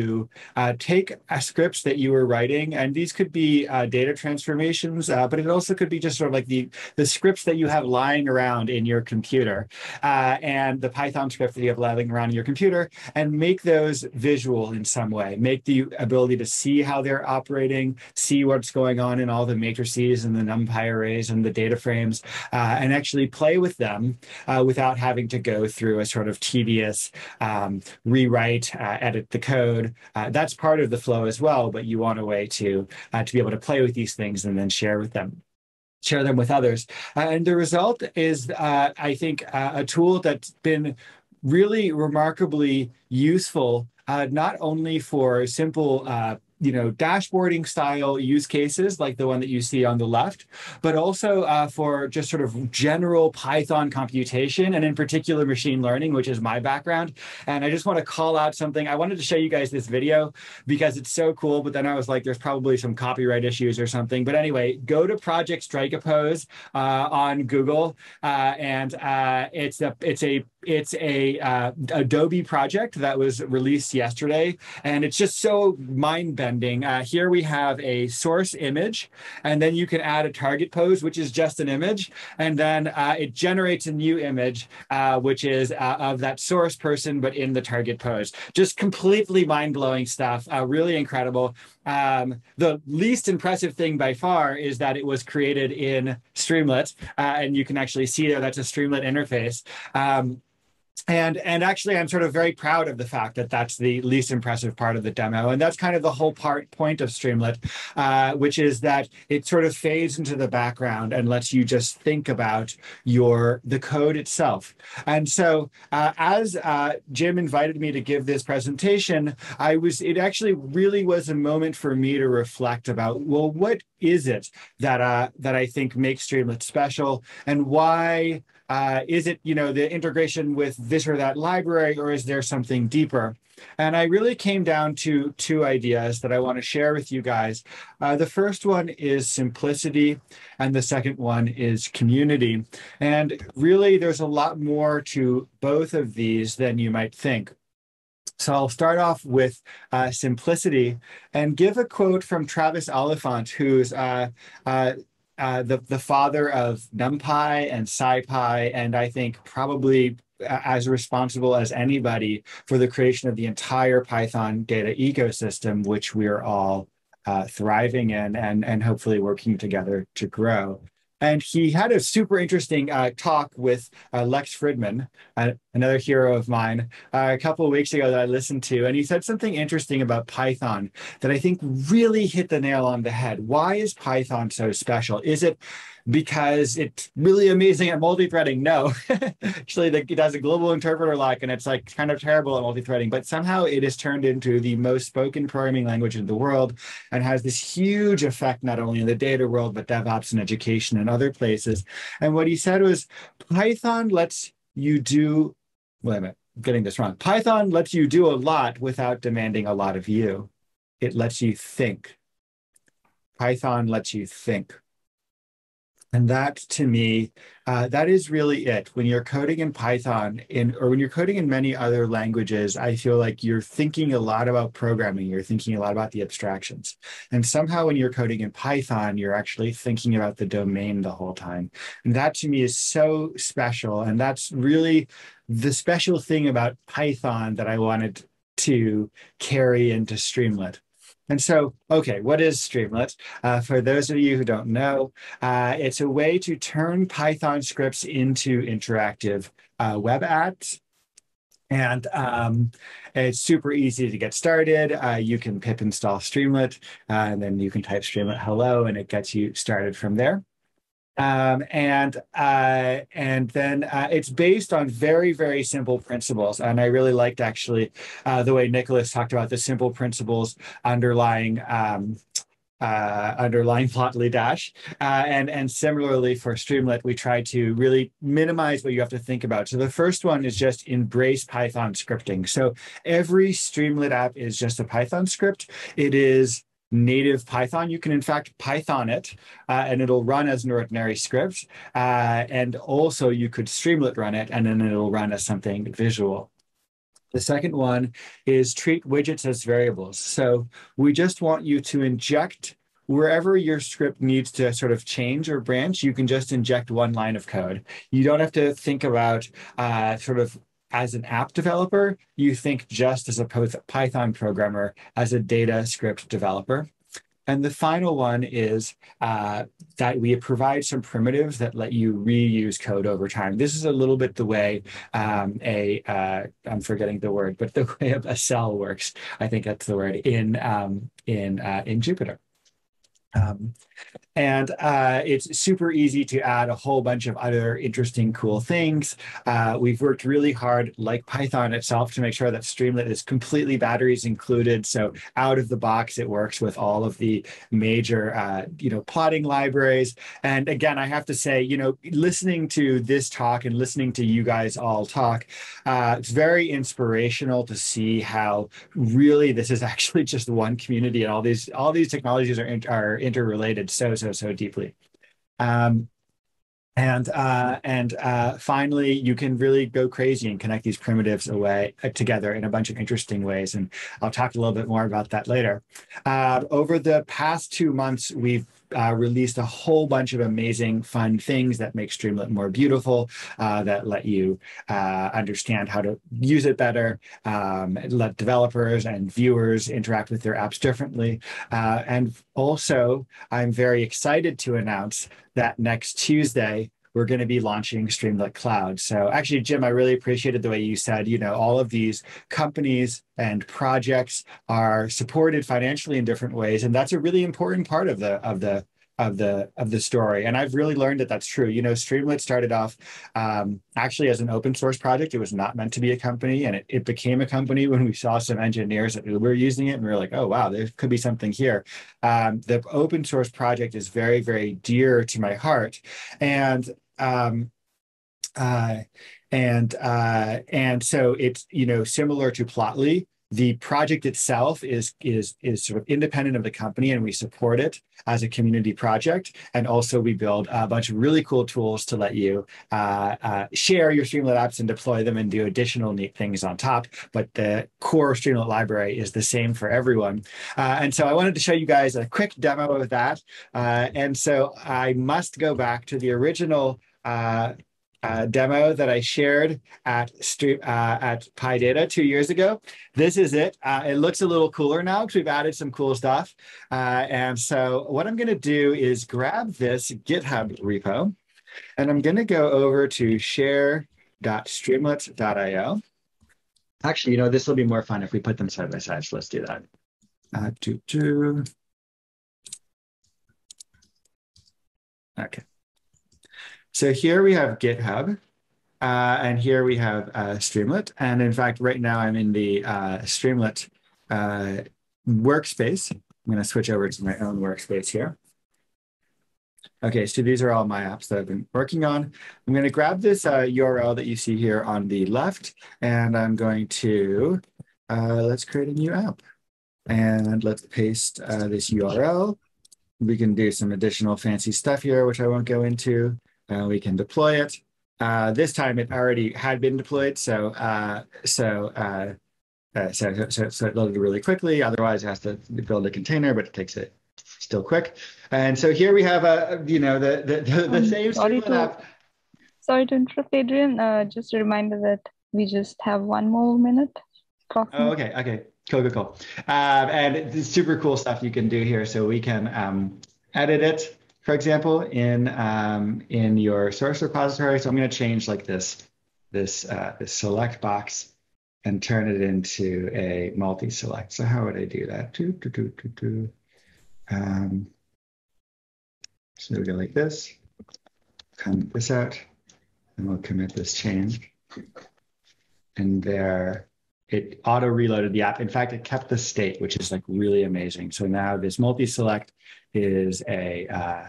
uh, take uh, scripts that you were writing, and these could be uh, data transformations, uh, but it also could be just sort of like the, the scripts that you have lying around in your computer uh, and the Python script that you have lying around in your computer, and make those visual in some way, make the ability to see how they're operating, see what's going on in all the matrices and the NumPy arrays and the data frames, uh, and actually play with them. Uh, without having to go through a sort of tedious um, rewrite, uh, edit the code. Uh, that's part of the flow as well, but you want a way to, uh, to be able to play with these things and then share with them. share them with others. Uh, and the result is, uh, I think, uh, a tool that's been really remarkably useful, uh, not only for simple uh, you know, dashboarding style use cases like the one that you see on the left, but also uh, for just sort of general Python computation and in particular machine learning, which is my background. And I just want to call out something. I wanted to show you guys this video because it's so cool, but then I was like, there's probably some copyright issues or something. But anyway, go to Project Strikeopoz uh, on Google, uh, and uh, it's a, it's a It's a uh, Adobe project that was released yesterday, and it's just so mind-bending. Uh, here we have a source image, and then you can add a target pose, which is just an image, and then uh, it generates a new image, uh, which is uh, of that source person, but in the target pose. Just completely mind-blowing stuff, uh, really incredible. Um, the least impressive thing by far is that it was created in Streamlit, uh, and you can actually see there that's a Streamlit interface. Um, And, and actually, I'm sort of very proud of the fact that that's the least impressive part of the demo. And that's kind of the whole part point of Streamlit, uh, which is that it sort of fades into the background and lets you just think about your the code itself. And so uh, as uh, Jim invited me to give this presentation, I was it actually really was a moment for me to reflect about, well, what is it that, uh, that I think makes Streamlit special, and why... Uh, is it, you know, the integration with this or that library, or is there something deeper? And I really came down to two ideas that I want to share with you guys. Uh, the first one is simplicity, and the second one is community. And really, there's a lot more to both of these than you might think. So I'll start off with uh, simplicity and give a quote from Travis Oliphant, who's uh, uh, Uh, the, the father of NumPy and SciPy, and I think probably as responsible as anybody for the creation of the entire Python data ecosystem, which we're all uh, thriving in and, and hopefully working together to grow. And he had a super interesting uh, talk with uh, Lex Fridman, uh, another hero of mine, uh, a couple of weeks ago that I listened to. And he said something interesting about Python that I think really hit the nail on the head. Why is Python so special? Is it because it's really amazing at multi-threading? No, actually the, it has a global interpreter lock and it's like kind of terrible at multi-threading, but somehow it is turned into the most spoken programming language in the world and has this huge effect, not only in the data world, but DevOps and education and other places. And what he said was Python lets you do, wait a minute, I'm getting this wrong. Python lets you do a lot without demanding a lot of you. It lets you think. Python lets you think. And that, to me, uh, that is really it. When you're coding in Python, in or when you're coding in many other languages, I feel like you're thinking a lot about programming. You're thinking a lot about the abstractions. And somehow when you're coding in Python, you're actually thinking about the domain the whole time. And that, to me, is so special. And that's really the special thing about Python that I wanted to carry into Streamlit. And so, okay, what is Streamlit? Uh, for those of you who don't know, uh, it's a way to turn Python scripts into interactive uh, web apps. And um, it's super easy to get started. Uh, you can pip install Streamlit, uh, and then you can type Streamlit hello, and it gets you started from there. Um, and uh, and then uh, it's based on very, very simple principles. And I really liked, actually, uh, the way Nicolas talked about the simple principles underlying um, uh, underlying Plotly Dash. Uh, and, and similarly for Streamlit, we try to really minimize what you have to think about. So the first one is just embrace Python scripting. So every Streamlit app is just a Python script. It is native Python. You can, in fact, Python it, uh, and it'll run as an ordinary script. Uh, and also you could Streamlit run it, and then it'll run as something visual. The second one is treat widgets as variables. So we just want you to inject wherever your script needs to sort of change or branch, you can just inject one line of code. You don't have to think about uh, sort of as an app developer, you think just as a Python programmer, as a data script developer. And the final one is uh, that we provide some primitives that let you reuse code over time. This is a little bit the way um, a, uh, I'm forgetting the word, but the way a cell works, I think that's the word, in, um, in, uh, in Jupyter. Um, and uh, it's super easy to add a whole bunch of other interesting, cool things. Uh, we've worked really hard, like Python itself, to make sure that Streamlit is completely batteries included. So out of the box, it works with all of the major, uh, you know, plotting libraries. And again, I have to say, you know, listening to this talk and listening to you guys all talk, uh, it's very inspirational to see how really this is actually just one community, and all these all these technologies are are interrelated so, so, so deeply. Um, and uh, and uh, finally, you can really go crazy and connect these primitives away uh, together in a bunch of interesting ways. And I'll talk a little bit more about that later. Uh, over the past two months, we've Uh, released a whole bunch of amazing, fun things that make Streamlit more beautiful, uh, that let you uh, understand how to use it better, um, let developers and viewers interact with their apps differently. Uh, and also, I'm very excited to announce that next Tuesday, we're going to be launching Streamlit Cloud. So actually, Jim, I really appreciated the way you said, you know, all of these companies and projects are supported financially in different ways. And that's a really important part of the, of the, of the, of the story. And I've really learned that that's true. You know, Streamlit started off um, actually as an open source project. It was not meant to be a company, and it, it became a company when we saw some engineers at Uber using it. And we were like, oh, wow, there could be something here. Um, the open source project is very, very dear to my heart. And um, uh, and uh, and so it's, you know, similar to Plotly, the project itself is, is, is sort of independent of the company, and we support it as a community project. And also we build a bunch of really cool tools to let you uh, uh, share your Streamlit apps and deploy them and do additional neat things on top. But the core Streamlit library is the same for everyone. Uh, and so I wanted to show you guys a quick demo of that. Uh, and so I must go back to the original uh, Uh, demo that I shared at stream, uh, at PyData two years ago. This is it. Uh, it looks a little cooler now because we've added some cool stuff. Uh, and so what I'm going to do is grab this GitHub repo, and I'm going to go over to share dot streamlit dot i o. Actually, you know, this will be more fun if we put them side by side. So let's do that. Uh, doo -doo. Okay. So here we have GitHub, uh, and here we have uh, Streamlit. And in fact, right now I'm in the uh, Streamlit uh, workspace. I'm going to switch over to my own workspace here. Okay, so these are all my apps that I've been working on. I'm going to grab this uh, U R L that you see here on the left, and I'm going to, uh, let's create a new app. And let's paste uh, this U R L. We can do some additional fancy stuff here, which I won't go into. Uh, we can deploy it. Uh, this time, it already had been deployed, so uh, so, uh, uh, so so so it loaded really quickly. Otherwise, it has to build a container, but it takes it still quick. And so here we have a you know the the, the, the um, same sorry to, app. Sorry to interrupt, Adrien. Uh, just a reminder that we just have one more minute. Oh, okay, okay, cool, cool, cool. Um, and it's super cool stuff you can do here. So we can um, edit it, for example, in um, in your source repository. So I'm going to change like this this uh, this select box and turn it into a multi-select. So how would I do that? Do, do, do, do, do. Um, so we go like this. Comment this out, and we'll commit this change. And there, it auto-reloaded the app. In fact, it kept the state, which is like really amazing. So now this multi-select is a uh,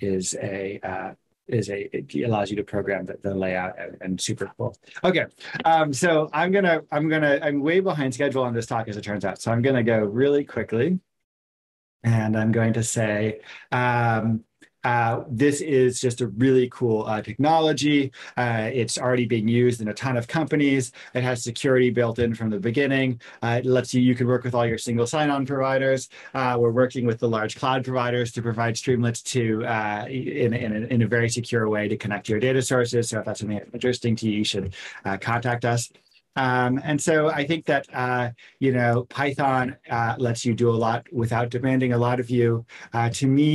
is a uh, is a it allows you to program the, the layout and, and super cool. Okay, um, so I'm gonna I'm gonna I'm way behind schedule on this talk, as it turns out. So I'm gonna go really quickly, and I'm going to say. Um, Uh, this is just a really cool uh, technology. Uh, it's already being used in a ton of companies. It has security built in from the beginning. Uh, it lets you, you can work with all your single sign-on providers. Uh, we're working with the large cloud providers to provide Streamlets to, uh, in, in, a, in a very secure way to connect to your data sources. So if that's something that's interesting to you, you should uh, contact us. Um, and so I think that, uh, you know, Python uh, lets you do a lot without demanding a lot of you. Uh, to me,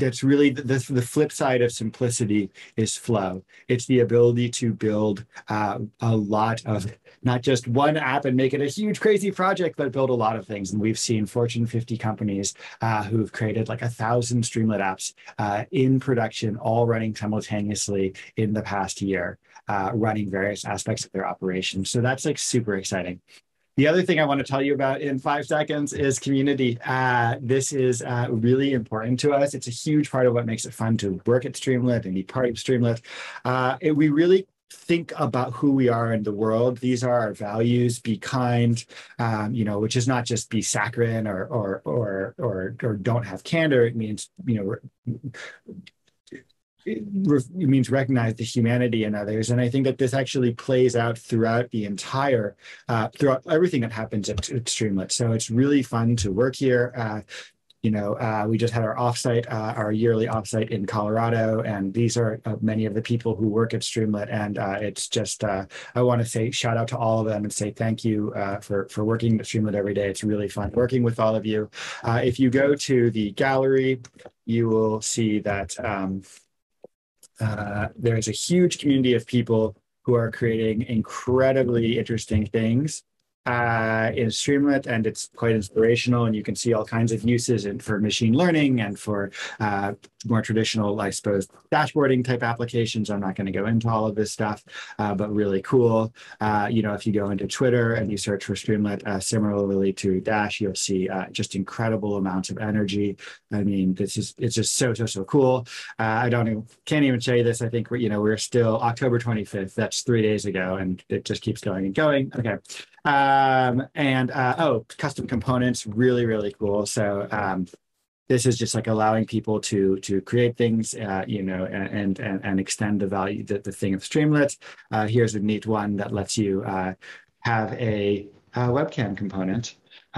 that's really the, the, the flip side of simplicity is flow. It's the ability to build uh, a lot of, not just one app and make it a huge, crazy project, but build a lot of things. And we've seen Fortune fifty companies uh, who've created like a thousand Streamlit apps uh, in production, all running simultaneously in the past year. Uh, running various aspects of their operations. So that's like super exciting. The other thing I want to tell you about in five seconds is community. Uh, this is uh, really important to us. It's a huge part of what makes it fun to work at Streamlit and be part of Streamlit. Uh, it, we really think about who we are in the world. These are our values: be kind, um, you know, which is not just be saccharine or or or or, or don't have candor. It means, you know, It, it means recognize the humanity in others. And I think that this actually plays out throughout the entire, uh, throughout everything that happens at, at Streamlit. So it's really fun to work here. Uh, you know, uh, we just had our offsite, uh, our yearly offsite in Colorado, and these are uh, many of the people who work at Streamlit. And uh, it's just, uh, I want to say shout out to all of them and say thank you uh, for, for working at Streamlit every day. It's really fun working with all of you. Uh, if you go to the gallery, you will see that um, Uh, there is a huge community of people who are creating incredibly interesting things uh, in Streamlit, and it's quite inspirational. And you can see all kinds of uses in, for machine learning and for uh, more traditional, I suppose, dashboarding type applications. I'm not going to go into all of this stuff, uh, but really cool. Uh, you know, if you go into Twitter and you search for Streamlit, uh, similarly to Dash, you'll see uh, just incredible amounts of energy. I mean, this is, it's just so, so, so cool. Uh, I don't even, can't even show you this. I think we're, you know, we're still October twenty-fifth. That's three days ago, and it just keeps going and going. Okay. Um, and, uh, oh, custom components, really, really cool. So, um, this is just like allowing people to to create things, uh, you know, and and and extend the value, the, the thing of Streamlit. Uh, here's a neat one that lets you uh, have a, a webcam component.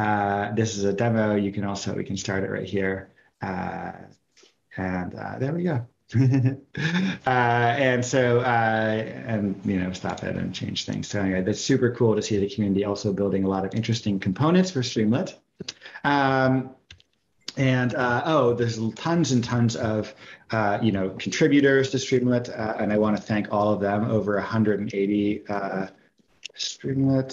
Uh, this is a demo. You can also, we can start it right here. Uh, and uh, there we go. uh, and so, uh, and, you know, stop it and change things. So anyway, that's super cool to see the community also building a lot of interesting components for Streamlit. Um, And, uh, oh, there's tons and tons of, uh, you know, contributors to Streamlit, uh, and I want to thank all of them, over one hundred eighty uh, Streamlit.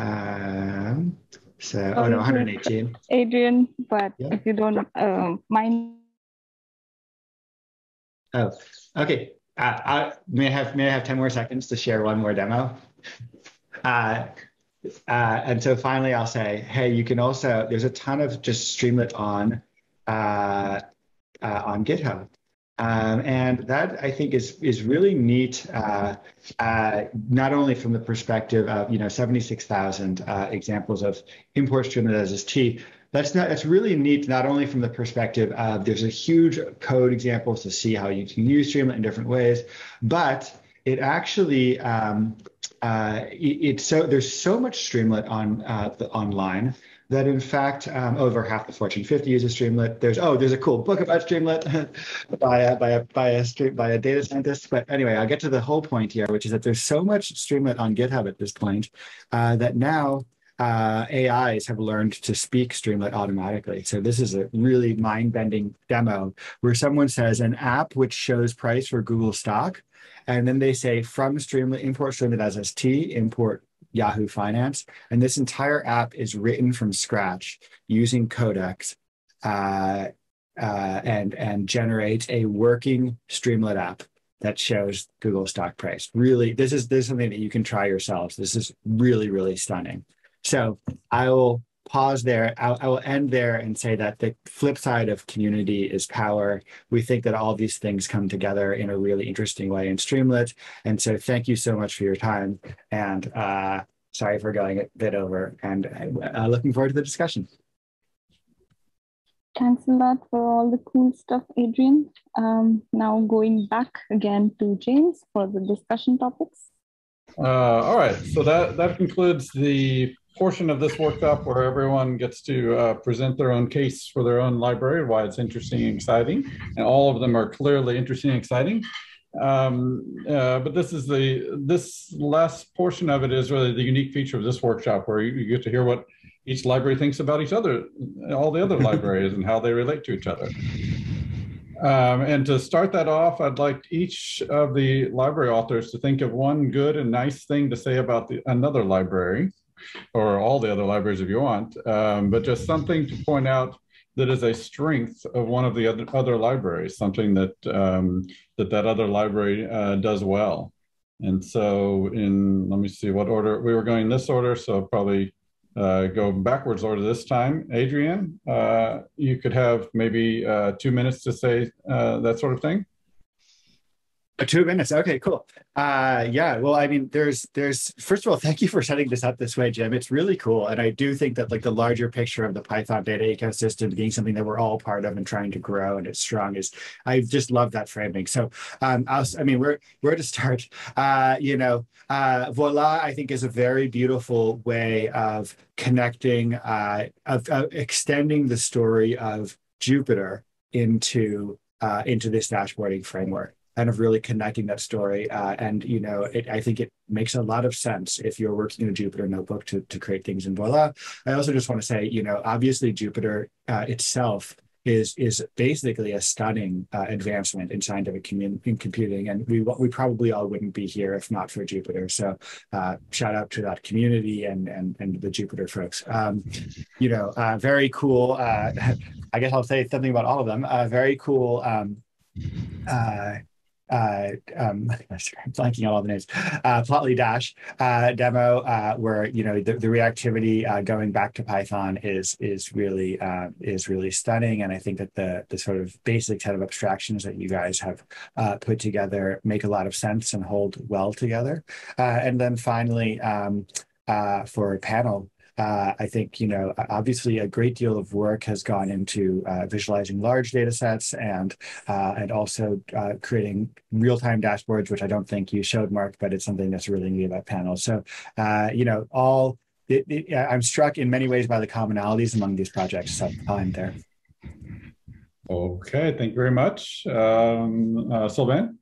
Um, so, oh, oh no, one hundred eighteen. Adrien, but yeah. If you don't uh, mind. Oh, okay. Uh, I, may, I have, may I have ten more seconds to share one more demo? Uh, Uh, and so finally, I'll say, hey, you can also, there's a ton of just Streamlit on uh, uh, on GitHub. Um, and that, I think, is is really neat, uh, uh, not only from the perspective of, you know, seventy-six thousand uh, examples of import Streamlit as S T. That's not, that's really neat, not only from the perspective of there's a huge code examples to see how you can use Streamlit in different ways, but it actually... Um, Uh, it's so there's so much Streamlit on uh, the, online that in fact um, over half the Fortune fifty uses Streamlit. There's oh, there's a cool book about Streamlit by a, by a by a stream, by a data scientist. But anyway, I'll get to the whole point here, which is that there's so much Streamlit on GitHub at this point uh, that now uh, A Is have learned to speak Streamlit automatically. So this is a really mind-bending demo where someone says an app which shows price for Google stock, and then they say from Streamlit import Streamlit as S T import Yahoo Finance, and this entire app is written from scratch using Codex uh, uh, and, and generates a working Streamlit app that shows Google stock price. Really, this is, this is something that you can try yourselves. This is really, really stunning. So I will pause there. I'll, I will end there and say that the flip side of community is power. We think that all these things come together in a really interesting way in Streamlit. And so thank you so much for your time. And uh, sorry for going a bit over, and uh, looking forward to the discussion. Thanks a lot for all the cool stuff, Adrien. Um, now going back again to James for the discussion topics. Uh, all right, so that, that concludes the portion of this workshop where everyone gets to uh, present their own case for their own library, why it's interesting and exciting. And all of them are clearly interesting and exciting. Um, uh, but this is the, this last portion of it is really the unique feature of this workshop, where you, you get to hear what each library thinks about each other, all the other libraries and how they relate to each other. Um, and to start that off, I'd like each of the library authors to think of one good and nice thing to say about the, another library, or all the other libraries if you want, um, but just something to point out that is a strength of one of the other, other libraries, something that, um, that that other library uh, does well. And so in, let me see what order, we were going this order, so probably uh, go backwards order this time. Adrien, uh, you could have maybe uh, two minutes to say uh, that sort of thing. Two minutes. Okay, cool. Uh, yeah, well, I mean, there's, there's, first of all, thank you for setting this up this way, Jim. It's really cool. And I do think that, like, the larger picture of the Python data ecosystem being something that we're all part of and trying to grow and it's strong is, I just love that framing. So, um, I'll, I mean, we're, we're to start, uh, you know, uh, Voila, I think, is a very beautiful way of connecting, uh, of, of extending the story of Jupyter into, uh, into this dashboarding framework, and of really connecting that story. Uh, and, you know, it, I think it makes a lot of sense if you're working in a Jupyter notebook to, to create things in Voila. I also just want to say, you know, obviously Jupyter uh, itself is, is basically a stunning uh, advancement in scientific in computing. And we, we probably all wouldn't be here if not for Jupyter. So uh, shout out to that community and, and, and the Jupyter folks. Um, you know, uh, very cool. Uh, I guess I'll say something about all of them. Uh, very cool. Um, uh, Uh, um, I'm blanking on all the names. Uh, Plotly Dash uh, demo, uh, where you know the, the reactivity uh, going back to Python is is really uh, is really stunning, and I think that the the sort of basic set of abstractions that you guys have uh, put together make a lot of sense and hold well together. Uh, and then finally, um, uh, for a panel. Uh, I think, you know, obviously a great deal of work has gone into uh, visualizing large data sets and, uh, and also uh, creating real-time dashboards, which I don't think you showed, Mark, but it's something that's really neat about panels. So, uh, you know, all, it, it, I'm struck in many ways by the commonalities among these projects, so I'm there. Okay, thank you very much. Um, uh, Sylvain?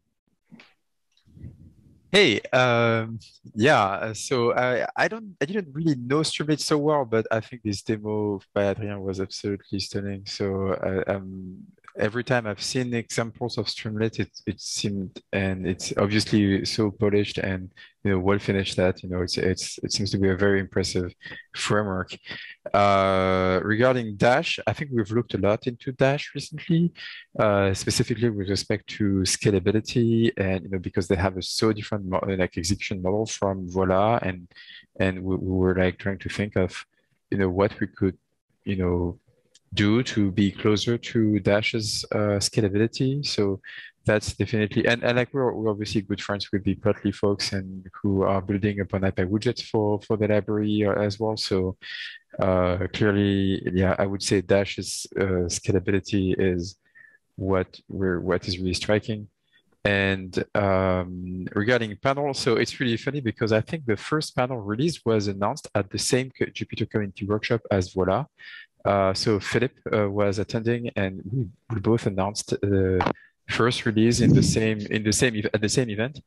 Hey, um, yeah. So I, I don't, I didn't really know Streamlit so well, but I think this demo by Adrien was absolutely stunning. So I, um, every time I've seen examples of Streamlit, it it seemed, and it's obviously so polished and, you know, well finished that, you know, it's it's it seems to be a very impressive framework. Uh, regarding Dash, I think we've looked a lot into Dash recently, uh, specifically with respect to scalability, and, you know, because they have a so different model, like execution model from Voila, and and we, we were like trying to think of, you know, what we could, you know, do to be closer to Dash's uh, scalability. So that's definitely, and, and like we're, we're obviously good friends with the Plotly folks, and who are building upon ipywidgets for, for the library as well. So uh, clearly, yeah, I would say Dash's uh, scalability is what we're, what is really striking. And um, regarding panel, so it's really funny because I think the first panel release was announced at the same Jupyter community workshop as Voila. Uh, so Philip uh, was attending, and we, we both announced the first release in the same in the same at the same event.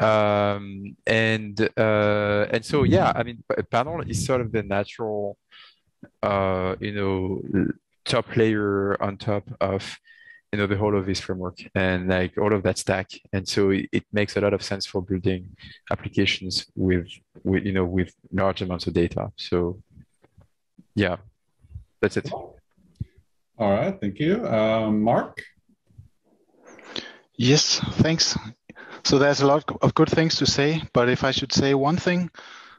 Um, and uh, and so yeah, I mean, a panel is sort of the natural, uh, you know, top layer on top of, you know, the whole of this framework and like all of that stack. And so it, it makes a lot of sense for building applications with, with, you know, with large amounts of data. So yeah, that's it. All right, thank you. Uh, Mark? Yes, thanks. So there's a lot of good things to say, but if I should say one thing,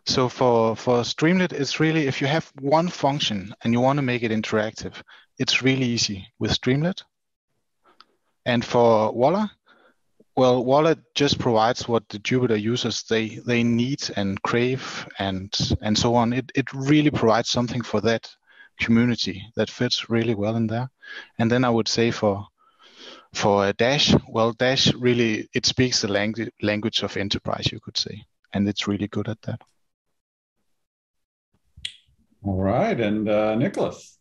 so for, for Streamlit, it's really, if you have one function and you want to make it interactive, it's really easy with Streamlit. And for Voila, well, Voila just provides what the Jupyter users, they, they need and crave and, and so on. It, it really provides something for that community that fits really well in there. And then I would say for, for Dash, well, Dash really, it speaks the langu language of enterprise, you could say. And it's really good at that. All right, and uh, Nicolas.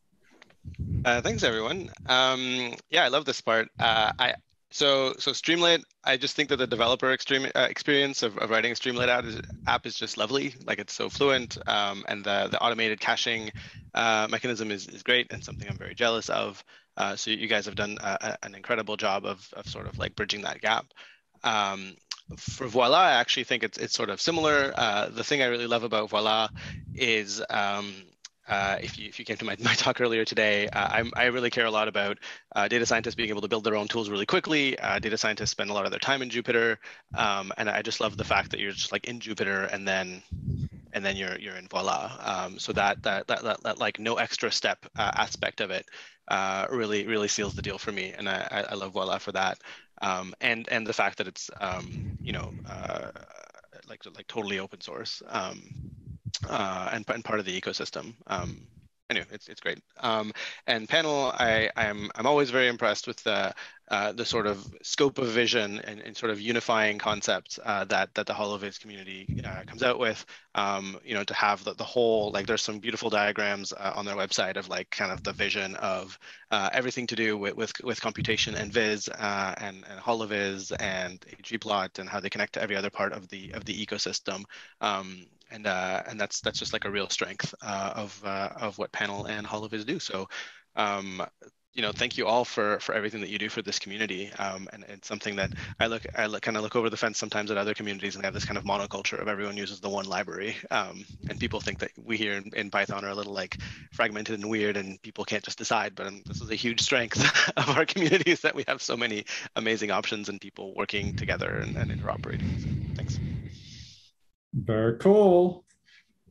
Uh, thanks, everyone. Um, yeah, I love this part. Uh, I so so Streamlit. I just think that the developer extreme, uh, experience of, of writing a Streamlit app is, app is just lovely. Like, it's so fluent, um, and the the automated caching uh, mechanism is is great, and something I'm very jealous of. Uh, so you guys have done a, an incredible job of of sort of like bridging that gap. Um, For Voila, I actually think it's it's sort of similar. Uh, the thing I really love about Voila is, um, uh, if you if you came to my, my talk earlier today, uh, I'm, I really care a lot about uh, data scientists being able to build their own tools really quickly. Uh, data scientists spend a lot of their time in Jupyter, um, and I just love the fact that you're just like in Jupyter and then and then you're you're in Voila. Um, so that that, that that that like no extra step uh, aspect of it uh, really really seals the deal for me, and I I love Voila for that. Um, and and the fact that it's um, you know uh, like like totally open source um, uh, and and part of the ecosystem. Um, anyway, it's it's great. Um, and Panel, I I'm I'm always very impressed with the uh, the sort of scope of vision and, and sort of unifying concepts uh, that that the HoloViz community uh, comes out with. Um, you know, to have the, the whole, like, there's some beautiful diagrams uh, on their website of like kind of the vision of uh, everything to do with with, with computation and Viz uh, and, and HoloViz and hvplot and how they connect to every other part of the of the ecosystem. Um, and uh, and that's that's just like a real strength uh, of uh, of what Panel and HoloViz do. So. Um, You know, thank you all for for everything that you do for this community, um, and it's something that I look I look kind of look over the fence sometimes at other communities, and they have this kind of monoculture of everyone uses the one library, um, and people think that we here in, in Python are a little like fragmented and weird, and people can't just decide. But um, this is a huge strength of our communities, that we have so many amazing options and people working together and, and interoperating. So, thanks. Very cool.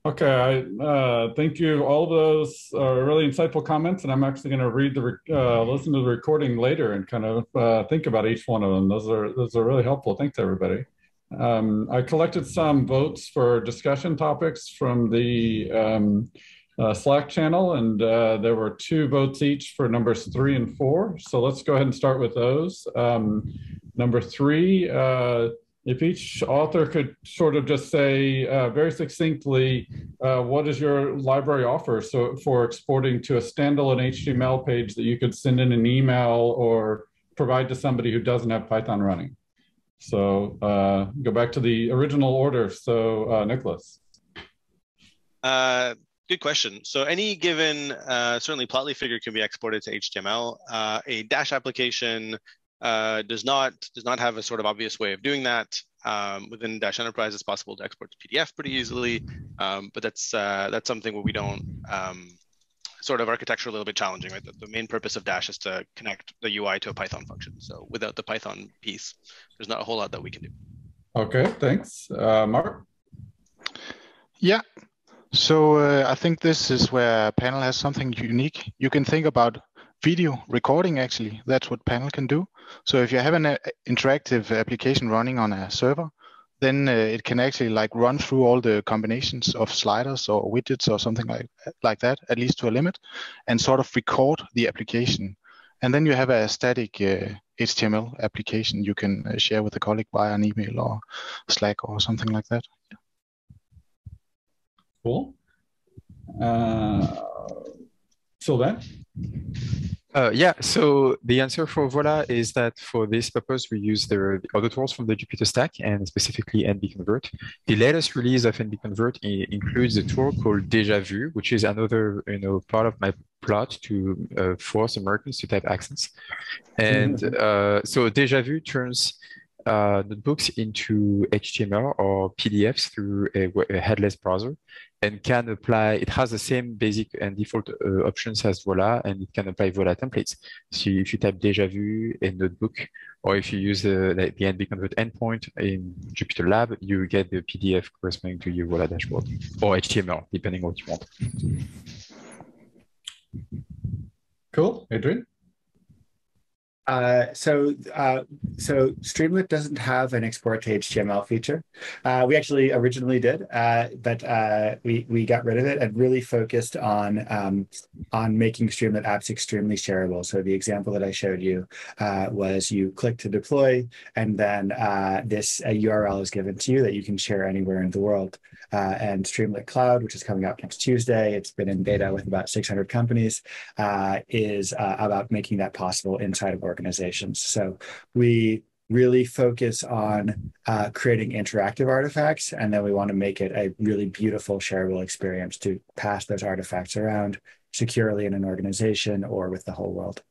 Okay, I uh, thank you. All those uh, really insightful comments, and I'm actually going to read the uh, listen to the recording later and kind of uh, think about each one of them. Those are those are really helpful. Thanks, everybody. Um, I collected some votes for discussion topics from the um, uh, Slack channel, and uh, there were two votes each for numbers three and four. So let's go ahead and start with those. Um, number three. Uh, If each author could sort of just say uh, very succinctly, uh, what does your library offer? So for exporting to a standalone H T M L page that you could send in an email or provide to somebody who doesn't have Python running. So uh, go back to the original order. So uh, Nicolas. Uh, good question. So any given, uh, certainly Plotly figure can be exported to H T M L. Uh, a Dash application Uh, does not does not have a sort of obvious way of doing that. Um, within Dash Enterprise, it's possible to export to P D F pretty easily, um, but that's uh, that's something where we don't um, sort of architecture a little bit challenging. Right, the, the main purpose of Dash is to connect the U I to a Python function. So without the Python piece, there's not a whole lot that we can do. Okay, thanks, uh, Mark. Yeah, so uh, I think this is where Panel has something unique. You can think about video recording, actually. That's what Panel can do. So if you have an uh, interactive application running on a server, then uh, it can actually like run through all the combinations of sliders or widgets or something like, like that, at least to a limit, and sort of record the application. And then you have a static uh, H T M L application you can share with a colleague via an email or Slack or something like that. Cool. Uh, Sylvain? Uh, yeah, so the answer for Voila is that for this purpose, we use the, the other tools from the Jupyter stack and specifically N B Convert. The latest release of N B Convert includes a tool called Déjà Vu, which is another you know, part of my plot to uh, force Americans to type accents. And uh, so Déjà Vu turns uh, notebooks into H T M L or P D Fs through a, a headless browser. And can apply, it has the same basic and default uh, options as Voila, and it can apply Voila templates. So if you type Déjà Vu in Notebook, or if you use the, the, the N B Convert endpoint in Jupyter Lab, you get the P D F corresponding to your Voila dashboard, or H T M L, depending on what you want. Cool, Adrien? Uh, so, uh, so Streamlit doesn't have an export to H T M L feature. Uh, we actually originally did, uh, but uh, we we got rid of it and really focused on um, on making Streamlit apps extremely shareable. So the example that I showed you uh, was you click to deploy, and then uh, this a U R L is given to you that you can share anywhere in the world. Uh, and Streamlit Cloud, which is coming out next Tuesday, it's been in beta with about six hundred companies, uh, is uh, about making that possible inside of organizations. So we really focus on uh, creating interactive artifacts, and then we want to make it a really beautiful shareable experience to pass those artifacts around securely in an organization or with the whole world.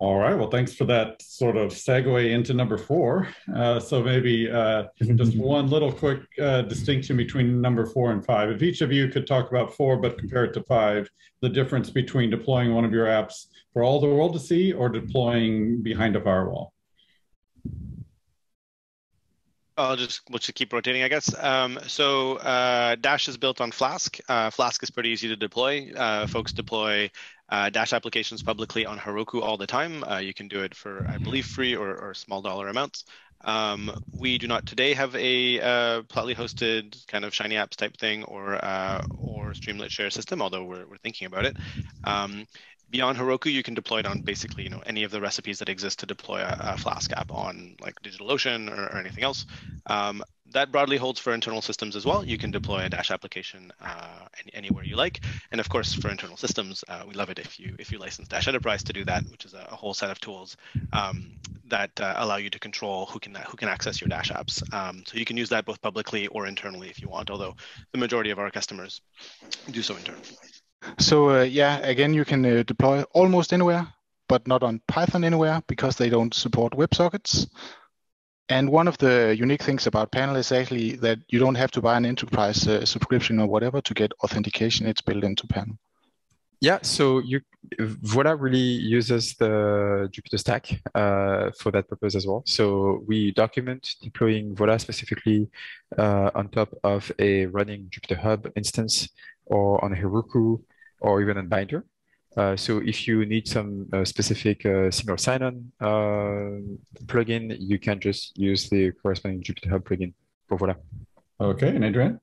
All right, well, thanks for that sort of segue into number four. Uh, so maybe uh, just one little quick uh, distinction between number four and five. If each of you could talk about four, but compare it to five, the difference between deploying one of your apps for all the world to see or deploying behind a firewall. I'll just, we'll just keep rotating, I guess. Um, so uh, Dash is built on Flask. Uh, Flask is pretty easy to deploy. Uh, folks deploy uh, Dash applications publicly on Heroku all the time. Uh, you can do it for, I believe, free or, or small dollar amounts. Um, we do not today have a uh, Plotly hosted kind of Shiny Apps type thing or uh, or Streamlit share system, although we're, we're thinking about it. Um, Beyond Heroku, you can deploy it on basically, you know, any of the recipes that exist to deploy a, a Flask app on, like DigitalOcean or, or anything else. Um, that broadly holds for internal systems as well. You can deploy a Dash application uh, any, anywhere you like, and of course, for internal systems, uh, we love it if you if you license Dash Enterprise to do that, which is a, a whole set of tools um, that uh, allow you to control who can who can access your Dash apps. Um, so you can use that both publicly or internally if you want. Although the majority of our customers do so internally. So uh, yeah, again, you can uh, deploy almost anywhere, but not on Python anywhere because they don't support WebSockets. And one of the unique things about Panel is actually that you don't have to buy an enterprise uh, subscription or whatever to get authentication. It's built into Panel. Yeah, so you, Voila really uses the Jupyter stack uh, for that purpose as well. So we document deploying Voila specifically uh, on top of a running Jupyter Hub instance or on Heroku or even on Binder. Uh, so if you need some uh, specific uh, single sign-on uh, plugin, you can just use the corresponding Jupyter Hub plugin for Voila. Okay, and Adrien?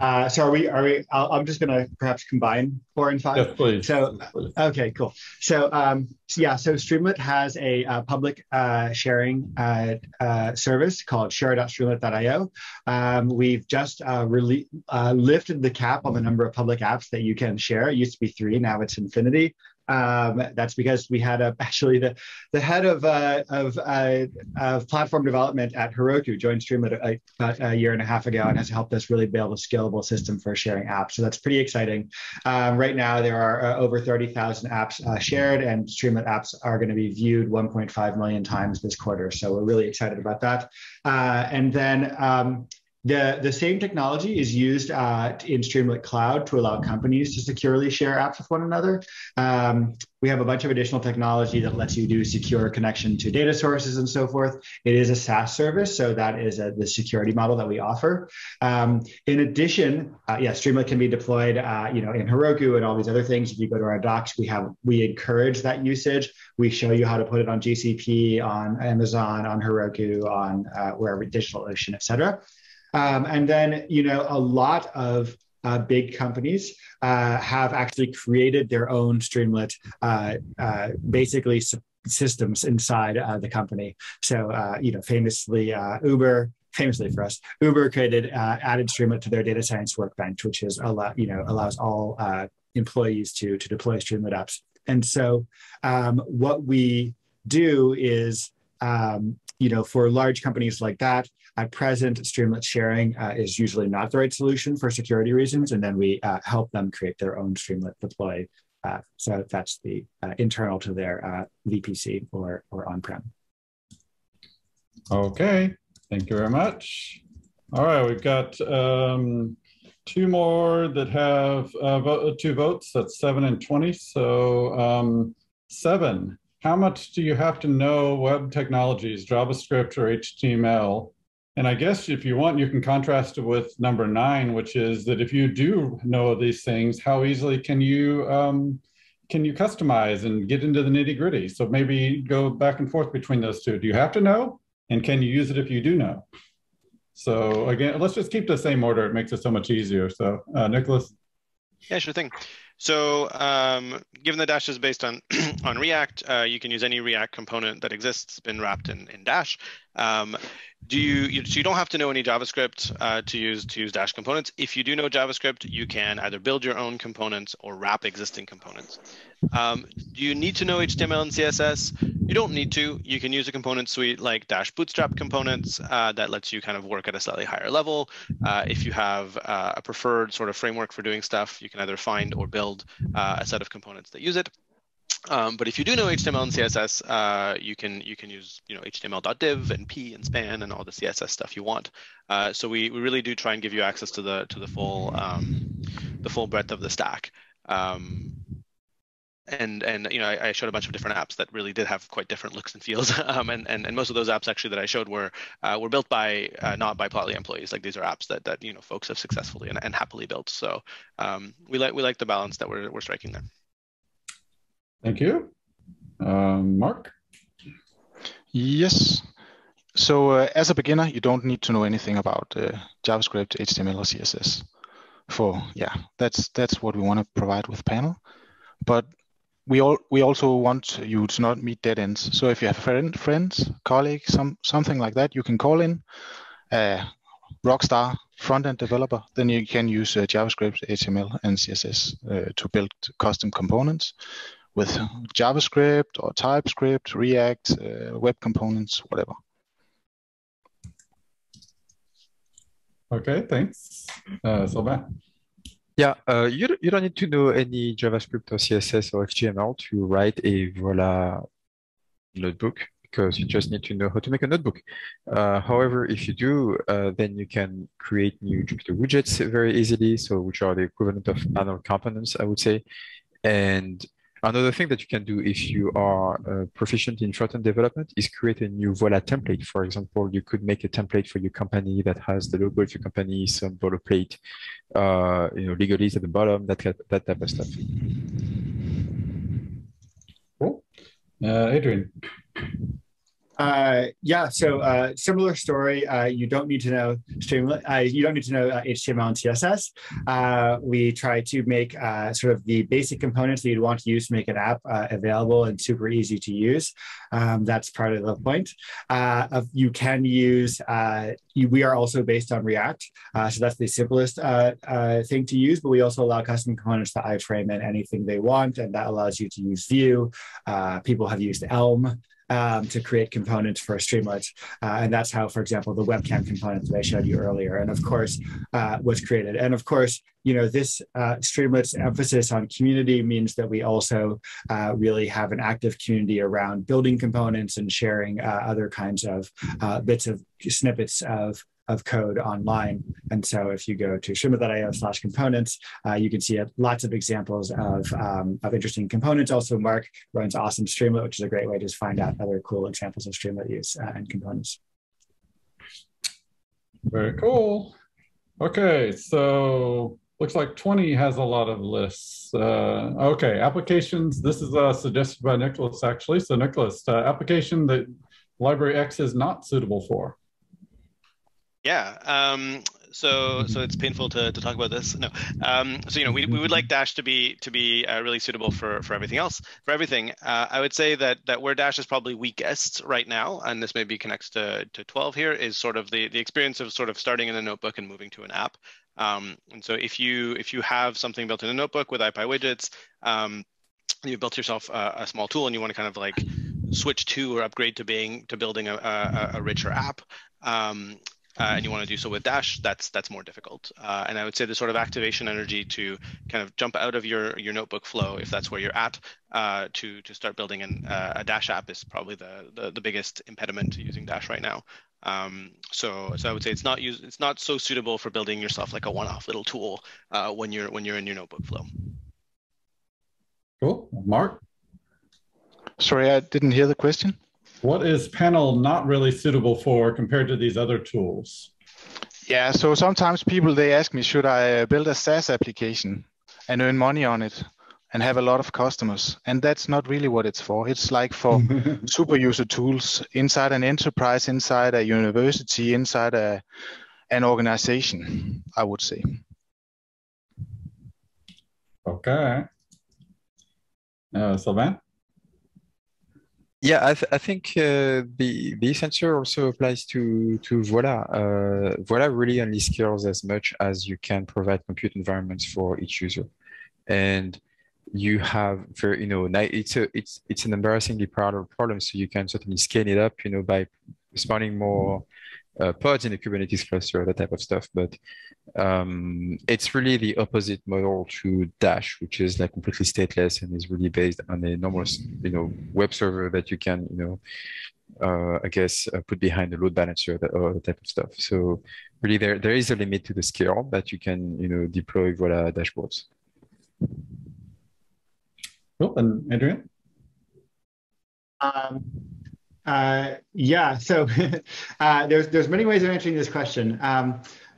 Uh, so are we, are we, I'll, I'm just going to perhaps combine four and five. Yes, please. So, yes, please. Okay, cool. So, um, so yeah, so Streamlit has a uh, public uh, sharing uh, uh, service called share dot streamlit dot i o. Um, we've just uh, really, uh, lifted the cap on the number of public apps that you can share. It used to be three, now it's infinity. Um, that's because we had a, actually the, the head of, uh, of, uh, of platform development at Heroku joined Streamlit a, a, a year and a half ago and has helped us really build a scalable system for sharing apps. So that's pretty exciting. Um, right now, there are uh, over thirty thousand apps uh, shared, and Streamlit apps are going to be viewed one point five million times this quarter. So we're really excited about that. Uh, and then... Um, The, the same technology is used uh, in Streamlit Cloud to allow companies to securely share apps with one another. Um, we have a bunch of additional technology that lets you do secure connection to data sources and so forth. It is a SaaS service, so that is a, the security model that we offer. Um, in addition, uh, yeah, Streamlit can be deployed uh, you know, in Heroku and all these other things. If you go to our docs, we have we encourage that usage. We show you how to put it on G C P, on Amazon, on Heroku, on uh, wherever, DigitalOcean, et cetera. Um, and then, you know, a lot of uh, big companies uh, have actually created their own Streamlit, uh, uh, basically systems inside uh, the company. So, uh, you know, famously uh, Uber, famously for us, Uber created uh, added Streamlit to their data science workbench, which is allow, you know allows all uh, employees to to deploy Streamlit apps. And so, um, what we do is um, you know, for large companies like that, at present, Streamlit sharing uh, is usually not the right solution for security reasons, and then we uh, help them create their own Streamlit deploy. Uh, so that's the uh, internal to their uh, V P C or, or on-prem. Okay, thank you very much. All right, we've got um, two more that have uh, vo two votes, that's seven and twenty. So um, seven. How much do you have to know web technologies, JavaScript or H T M L? And I guess if you want, you can contrast it with number nine, which is that if you do know these things, how easily can you um, can you customize and get into the nitty gritty? So maybe go back and forth between those two. Do you have to know? And can you use it if you do know? So again, let's just keep the same order. It makes it so much easier. So uh, Nicolas. Yeah, sure thing. So um, given that Dash is based on, on React, uh, you can use any React component that exists, been wrapped in, in Dash. Um, do you, you, so you don't have to know any JavaScript uh, to use to use Dash components. If you do know JavaScript, you can either build your own components or wrap existing components. Um, do you need to know H T M L and C S S? You don't need to. You can use a component suite like Dash Bootstrap components uh, that lets you kind of work at a slightly higher level. Uh, if you have uh, a preferred sort of framework for doing stuff, you can either find or build uh, a set of components that use it. Um, but if you do know H T M L and C S S, uh, you can you can use you know H T M L dot div and p and span and all the C S S stuff you want. Uh, so we, we really do try and give you access to the to the full um, the full breadth of the stack. Um, and and you know I, I showed a bunch of different apps that really did have quite different looks and feels. um, and, and and most of those apps actually that I showed were uh, were built by uh, not by Plotly employees. Like these are apps that that you know folks have successfully and, and happily built. So um, we like we like the balance that we're we're striking there. Thank you. Um, Mark? Yes. So uh, as a beginner, you don't need to know anything about uh, JavaScript, H T M L, or C S S. For yeah, that's that's what we want to provide with Panel. But we all we also want you to not meet dead ends. So if you have friend, friends, colleagues, some something like that, you can call in a rockstar front-end developer. Then you can use uh, JavaScript, H T M L, and C S S uh, to build custom components with JavaScript or TypeScript, React, uh, web components, whatever. Okay, thanks. Uh, Sylvain. Yeah, uh, you, you don't need to know any JavaScript or C S S or H T M L to write a Voila notebook, because you just need to know how to make a notebook. Uh, however, if you do, uh, then you can create new Jupyter widgets very easily, so which are the equivalent of Panel components, I would say. And another thing that you can do if you are uh, proficient in front-end development is create a new Voila template. For example, you could make a template for your company that has the logo of your company, some Voila plate, uh, you know, legalese at the bottom, that, that type of stuff. Cool. Uh, Adrien. Uh, yeah, so uh, similar story. Uh, you don't need to know Streamlit. Uh, you don't need to know uh, H T M L and C S S. Uh, we try to make uh, sort of the basic components that you'd want to use to make an app uh, available and super easy to use. Um, that's part of the point. Uh, of you can use. Uh, you, we are also based on React, uh, so that's the simplest uh, uh, thing to use. But we also allow custom components to iframe in anything they want, and that allows you to use Vue. Uh, people have used Elm Um, to create components for Streamlit. Uh, and that's how, for example, the webcam component that I showed you earlier, and of course, uh, was created. And of course, you know, this uh, Streamlit's emphasis on community means that we also uh, really have an active community around building components and sharing uh, other kinds of uh, bits of snippets of of code online. And so if you go to streamlit dot i o slash components, uh, you can see uh, lots of examples of, um, of interesting components. Also, Mark runs Awesome Streamlit, which is a great way to just find out other cool examples of Streamlit use uh, and components. Very cool. Okay, so looks like twenty has a lot of lists. Uh, okay, applications. This is uh, suggested by Nicolas, actually. So Nicolas, uh, application that Library X is not suitable for. Yeah, um, so so it's painful to, to talk about this. No, um, so you know we we would like Dash to be to be uh, really suitable for for everything else for everything. Uh, I would say that that where Dash is probably weakest right now, and this maybe connects to to twelve here, is sort of the the experience of sort of starting in a notebook and moving to an app. Um, and so if you if you have something built in a notebook with ipywidgets, um, you built yourself a, a small tool and you want to kind of like switch to or upgrade to being to building a, a, a richer app, um, uh, and you want to do so with Dash, that's that's more difficult. Uh, and I would say the sort of activation energy to kind of jump out of your your notebook flow, if that's where you're at, uh, to to start building an, uh, a Dash app is probably the, the the biggest impediment to using Dash right now. Um, so, so I would say it's not use, it's not so suitable for building yourself like a one-off little tool uh, when you're when you're in your notebook flow. Cool, Mark. Sorry, I didn't hear the question. What is Panel not really suitable for compared to these other tools? Yeah, so sometimes people, they ask me, should I build a SaaS application and earn money on it and have a lot of customers? And that's not really what it's for. It's like for super user tools inside an enterprise, inside a university, inside a, an organization, I would say. Okay. Uh, Sylvain? Yeah, I, th I think uh, the the answer also applies to to Voila. Uh, Voila really only scales as much as you can provide compute environments for each user, and you have for you know it's a it's it's an embarrassingly parallel problem. So you can certainly scale it up, you know, by spawning more uh, pods in a Kubernetes cluster, that type of stuff. But um, it's really the opposite model to Dash, which is like completely stateless and is really based on a normal, you know, web server that you can, you know, uh, I guess, uh, put behind a load balancer or that type of stuff. So really, there there is a limit to the scale that you can, you know, deploy Voila dashboards. Cool. And Adrien? Um, uh, yeah. So uh, there's there's many ways of answering this question. Um,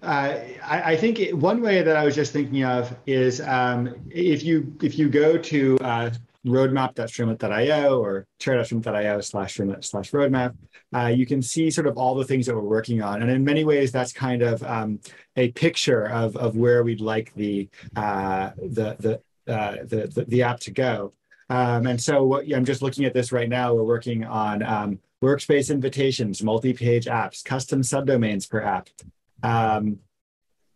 Uh, I, I think it, one way that I was just thinking of is um, if you if you go to uh, roadmap dot streamlit dot i o or chair dot streamlit dot i o slash streamlit slash roadmap, uh, you can see sort of all the things that we're working on. And in many ways, that's kind of um, a picture of of where we'd like the uh, the the, uh, the the the app to go. Um, and so what, I'm just looking at this right now. We're working on um, workspace invitations, multi-page apps, custom subdomains per app. Um,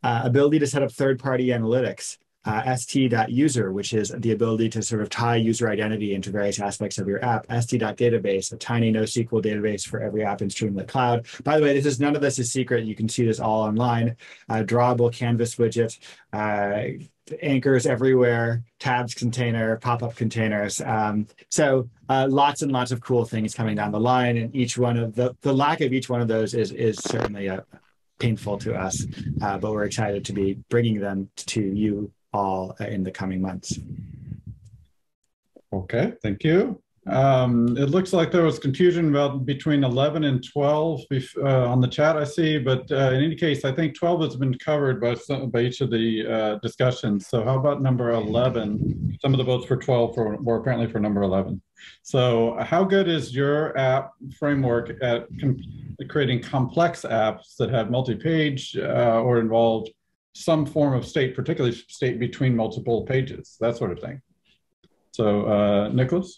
uh, ability to set up third-party analytics, uh, st.user, which is the ability to sort of tie user identity into various aspects of your app, st.database, a tiny NoSQL database for every app in Streamlit Cloud. By the way, this is none of this is secret. You can see this all online. Uh, drawable canvas widget, uh, anchors everywhere, tabs container, pop-up containers. Um, so uh, lots and lots of cool things coming down the line, and each one of the the lack of each one of those is is certainly a painful to us, uh, but we're excited to be bringing them to you all in the coming months. Okay, thank you. Um, it looks like there was confusion about between eleven and twelve uh, on the chat I see, but uh, in any case, I think twelve has been covered by, some, by each of the uh, discussions. So how about number eleven? Some of the votes for twelve for, were apparently for number eleven. So how good is your app framework at com creating complex apps that have multi-page uh, or involve some form of state, particularly state between multiple pages, that sort of thing? So uh, Nicolas?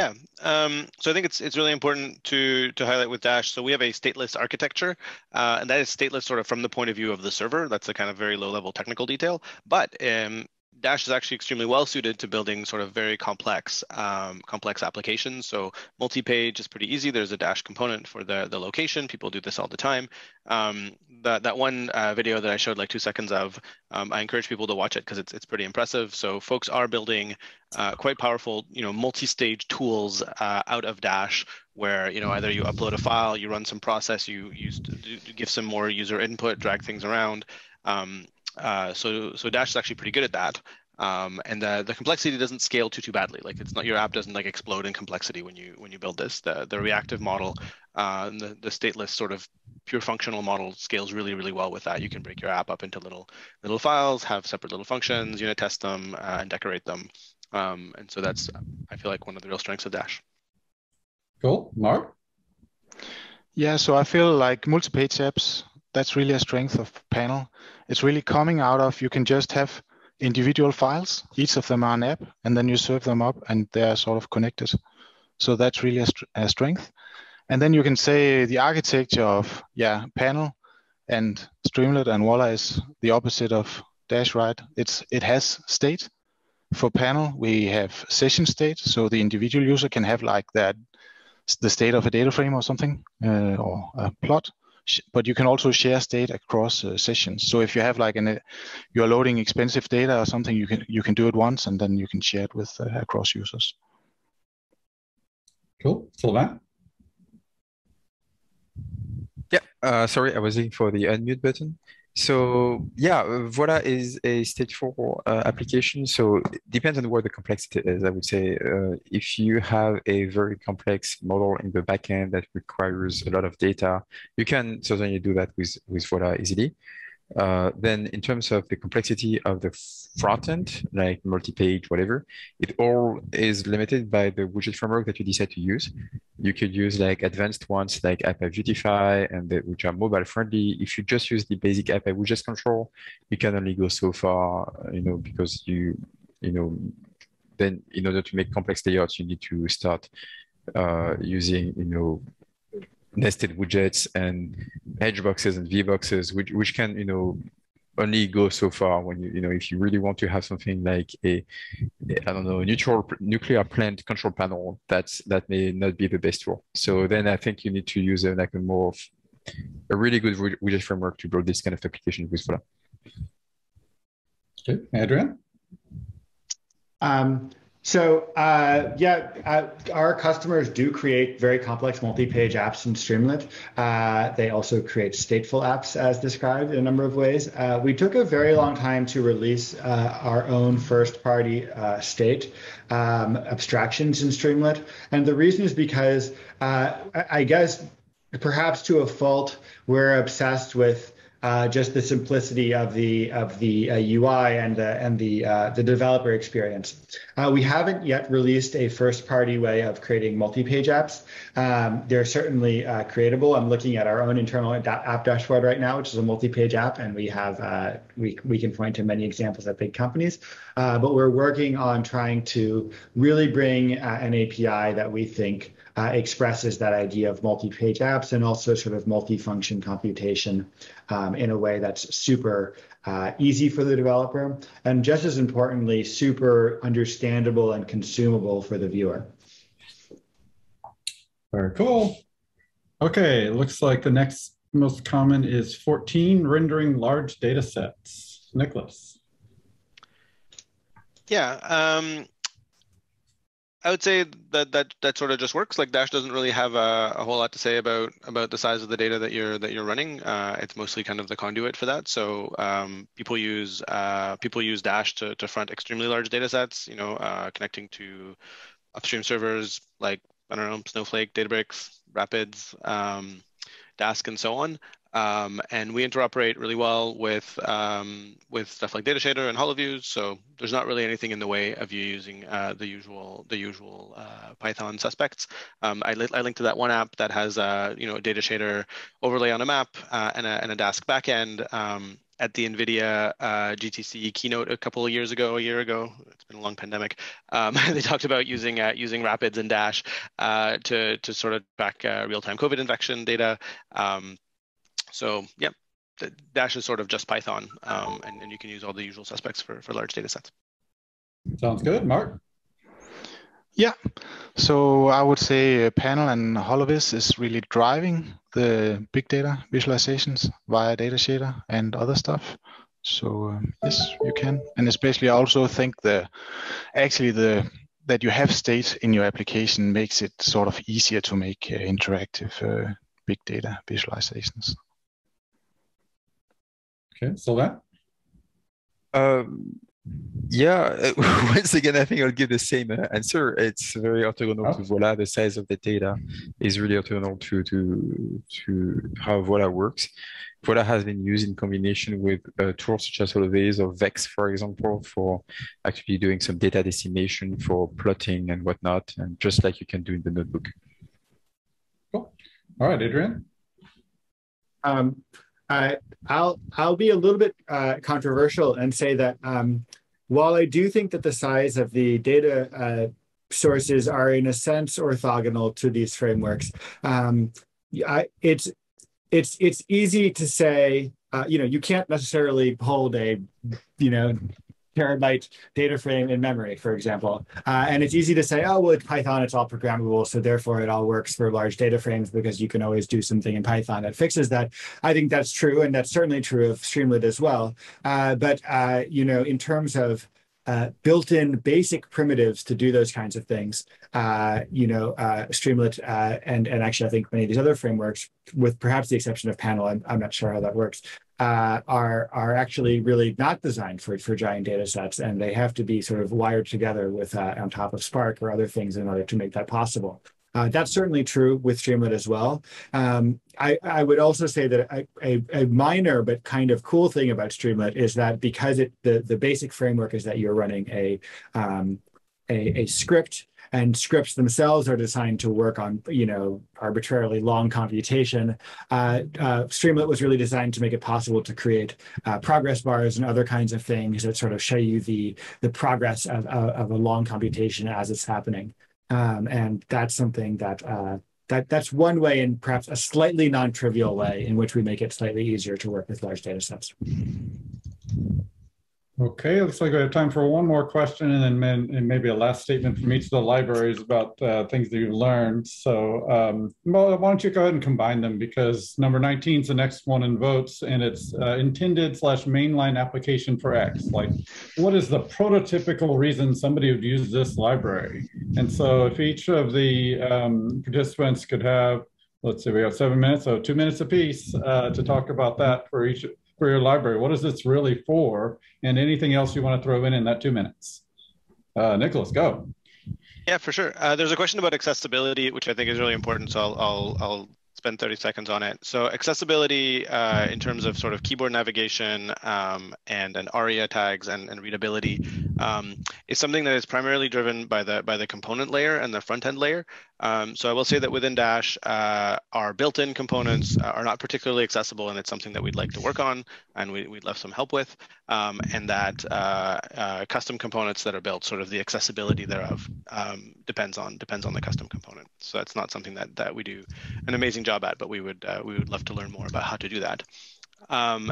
Yeah, um, so I think it's it's really important to to highlight with Dash. So we have a stateless architecture, uh, and that is stateless sort of from the point of view of the server. That's a kind of very low level technical detail, but um, Dash is actually extremely well suited to building sort of very complex um, complex applications. So multi-page is pretty easy. There's a Dash component for the, the location. People do this all the time. Um, that, that one uh, video that I showed like two seconds of, um, I encourage people to watch it because it's, it's pretty impressive. So folks are building uh, quite powerful, you know, multi-stage tools uh, out of Dash, where, you know, either you upload a file, you run some process, you, you give some more user input, drag things around. Um, Uh, so, so Dash is actually pretty good at that, um, and the, the complexity doesn't scale too too badly. Like, it's not your app doesn't like explode in complexity when you when you build this. The the reactive model, uh, and the the stateless sort of pure functional model scales really really well with that. You can break your app up into little little files, have separate little functions, unit test them, uh, and decorate them. Um, and so that's, I feel like, one of the real strengths of Dash. Cool, Mark. Yeah, so I feel like multi-page apps, that's really a strength of Panel. It's really coming out of, you can just have individual files, each of them are an app, and then you serve them up and they are sort of connected. So that's really a, a strength. And then you can say the architecture of, yeah, Panel and Streamlit and Voila is the opposite of Dash, right? It's, it has state. For Panel, we have session state, so the individual user can have like that, the state of a data frame or something, uh, or a plot. But you can also share state across uh, sessions. So if you have like an, uh, you're loading expensive data or something, you can you can do it once and then you can share it with uh, across users. Cool, Sylvain. Yeah, uh, sorry, I was looking for the unmute button. So yeah, Voila is a stage four uh, application. So it depends on what the complexity is, I would say. Uh, if you have a very complex model in the backend that requires a lot of data, you can certainly do that with, with Voila easily. Uh, then in terms of the complexity of the front end, like multi-page, whatever, it all is limited by the widget framework that you decide to use. You could use like advanced ones like ipywidgets and the, which are mobile friendly. If you just use the basic ipywidgets control, you can only go so far, you know, because you, you know, then in order to make complex layouts, you need to start uh, using, you know, nested widgets and edge boxes and V boxes, which, which can, you know, only go so far when you, you know, if you really want to have something like a, I don't know, neutral nuclear plant control panel, that's, that may not be the best tool. So then I think you need to use a, like a more, a really good widget framework to build this kind of application with Voila. Okay, Adrien? Um, So uh, yeah, uh, our customers do create very complex multi-page apps in Streamlit. Uh, they also create stateful apps as described in a number of ways. Uh, we took a very long time to release uh, our own first-party uh, state um, abstractions in Streamlit. And the reason is because uh, I guess perhaps to a fault, we're obsessed with Uh, just the simplicity of the of the uh, U I and the and the uh, the developer experience. Uh, we haven't yet released a first-party way of creating multi-page apps. Um, they're certainly uh, creatable. I'm looking at our own internal app dashboard right now, which is a multi-page app, and we have uh, we we can point to many examples at big companies. Uh, but we're working on trying to really bring uh, an A P I that we think Uh, expresses that idea of multi-page apps and also sort of multi-function computation um, in a way that's super uh, easy for the developer and just as importantly, super understandable and consumable for the viewer. Very cool. Okay, looks like the next most common is fourteen, rendering large data sets. Nicolas. Yeah. Um... I would say that, that that sort of just works. Like Dash doesn't really have a, a whole lot to say about about the size of the data that you're that you're running. Uh, it's mostly kind of the conduit for that. So um, people use uh, people use Dash to, to front extremely large data sets. You know, uh, connecting to upstream servers like I don't know Snowflake, Databricks, Rapids, um, Dask, and so on. Um, and we interoperate really well with um, with stuff like Datashader and HoloViz, so there's not really anything in the way of you using uh, the usual the usual uh, Python suspects. Um, I, li I linked to that one app that has uh, you know a Datashader overlay on a map uh, and, a, and a Dask backend um, at the NVIDIA uh, G T C keynote a couple of years ago, a year ago. It's been a long pandemic. Um, they talked about using uh, using Rapids and Dash uh, to to sort of track uh, real-time COVID infection data. Um, So yeah, Dash is sort of just Python, um, and, and you can use all the usual suspects for, for large data sets. Sounds good, Mark? Yeah, so I would say Panel and HoloViz is really driving the big data visualizations via Datashader and other stuff. So um, yes, you can. And especially I also think the, actually the, that you have state in your application makes it sort of easier to make uh, interactive uh, big data visualizations. Okay, Sylvain? Um, yeah, once again, I think I'll give the same answer. It's very orthogonal oh. to Voila. The size of the data is really orthogonal to, to, to how Voila works. Voila has been used in combination with uh, tools such as HoloViz or Vex, for example, for actually doing some data decimation for plotting and whatnot, and just like you can do in the notebook. Cool. All right, Adrien? Um, Uh, I'll I'll be a little bit uh, controversial and say that um, while I do think that the size of the data uh, sources are in a sense orthogonal to these frameworks, um, I, it's it's it's easy to say uh, you know, you can't necessarily hold a you know terabyte data frame in memory, for example, uh, and it's easy to say, oh well, it's Python, it's all programmable, so therefore it all works for large data frames because you can always do something in Python that fixes that. I think that's true, and that's certainly true of Streamlit as well. Uh, but uh, you know, in terms of Uh, built-in basic primitives to do those kinds of things, uh, you know, uh, Streamlit uh, and and actually I think many of these other frameworks, with perhaps the exception of Panel, I'm, I'm not sure how that works, uh, are are actually really not designed for for giant data sets, and they have to be sort of wired together with uh, on top of Spark or other things in order to make that possible. Uh, that's certainly true with Streamlit as well. Um, I, I would also say that a, a, a minor but kind of cool thing about Streamlit is that because it, the, the basic framework is that you're running a, um, a, a script, and scripts themselves are designed to work on, you know, arbitrarily long computation. Uh, uh, Streamlit was really designed to make it possible to create uh, progress bars and other kinds of things that sort of show you the, the progress of, of, of a long computation as it's happening. Um, and that's something that, uh, that that's one way, and perhaps a slightly non-trivial way, in which we make it slightly easier to work with large data sets. Okay, looks like we have time for one more question, and then man, and maybe a last statement from each of the libraries about uh, things that you've learned. So um, well, why don't you go ahead and combine them, because number nineteen is the next one in votes, and it's uh, intended slash mainline application for X. Like, what is the prototypical reason somebody would use this library? And so if each of the um, participants could have, let's see, we have seven minutes, so two minutes apiece uh, to talk about that for each for your library. What is this really for? And anything else you want to throw in in that two minutes? Uh, Nicolas, go. Yeah, for sure. Uh, there's a question about accessibility, which I think is really important. So I'll, I'll, I'll spend thirty seconds on it. So accessibility uh, in terms of sort of keyboard navigation um, and, and ARIA tags and, and readability um, is something that is primarily driven by the, by the component layer and the front-end layer. Um, so I will say that within Dash, uh, our built-in components are not particularly accessible, and it's something that we'd like to work on, and we, we'd love some help with, um, and that uh, uh, custom components that are built, sort of the accessibility thereof um, depends on depends on the custom component. So that's not something that, that we do an amazing job at, but we would, uh, we would love to learn more about how to do that. Um,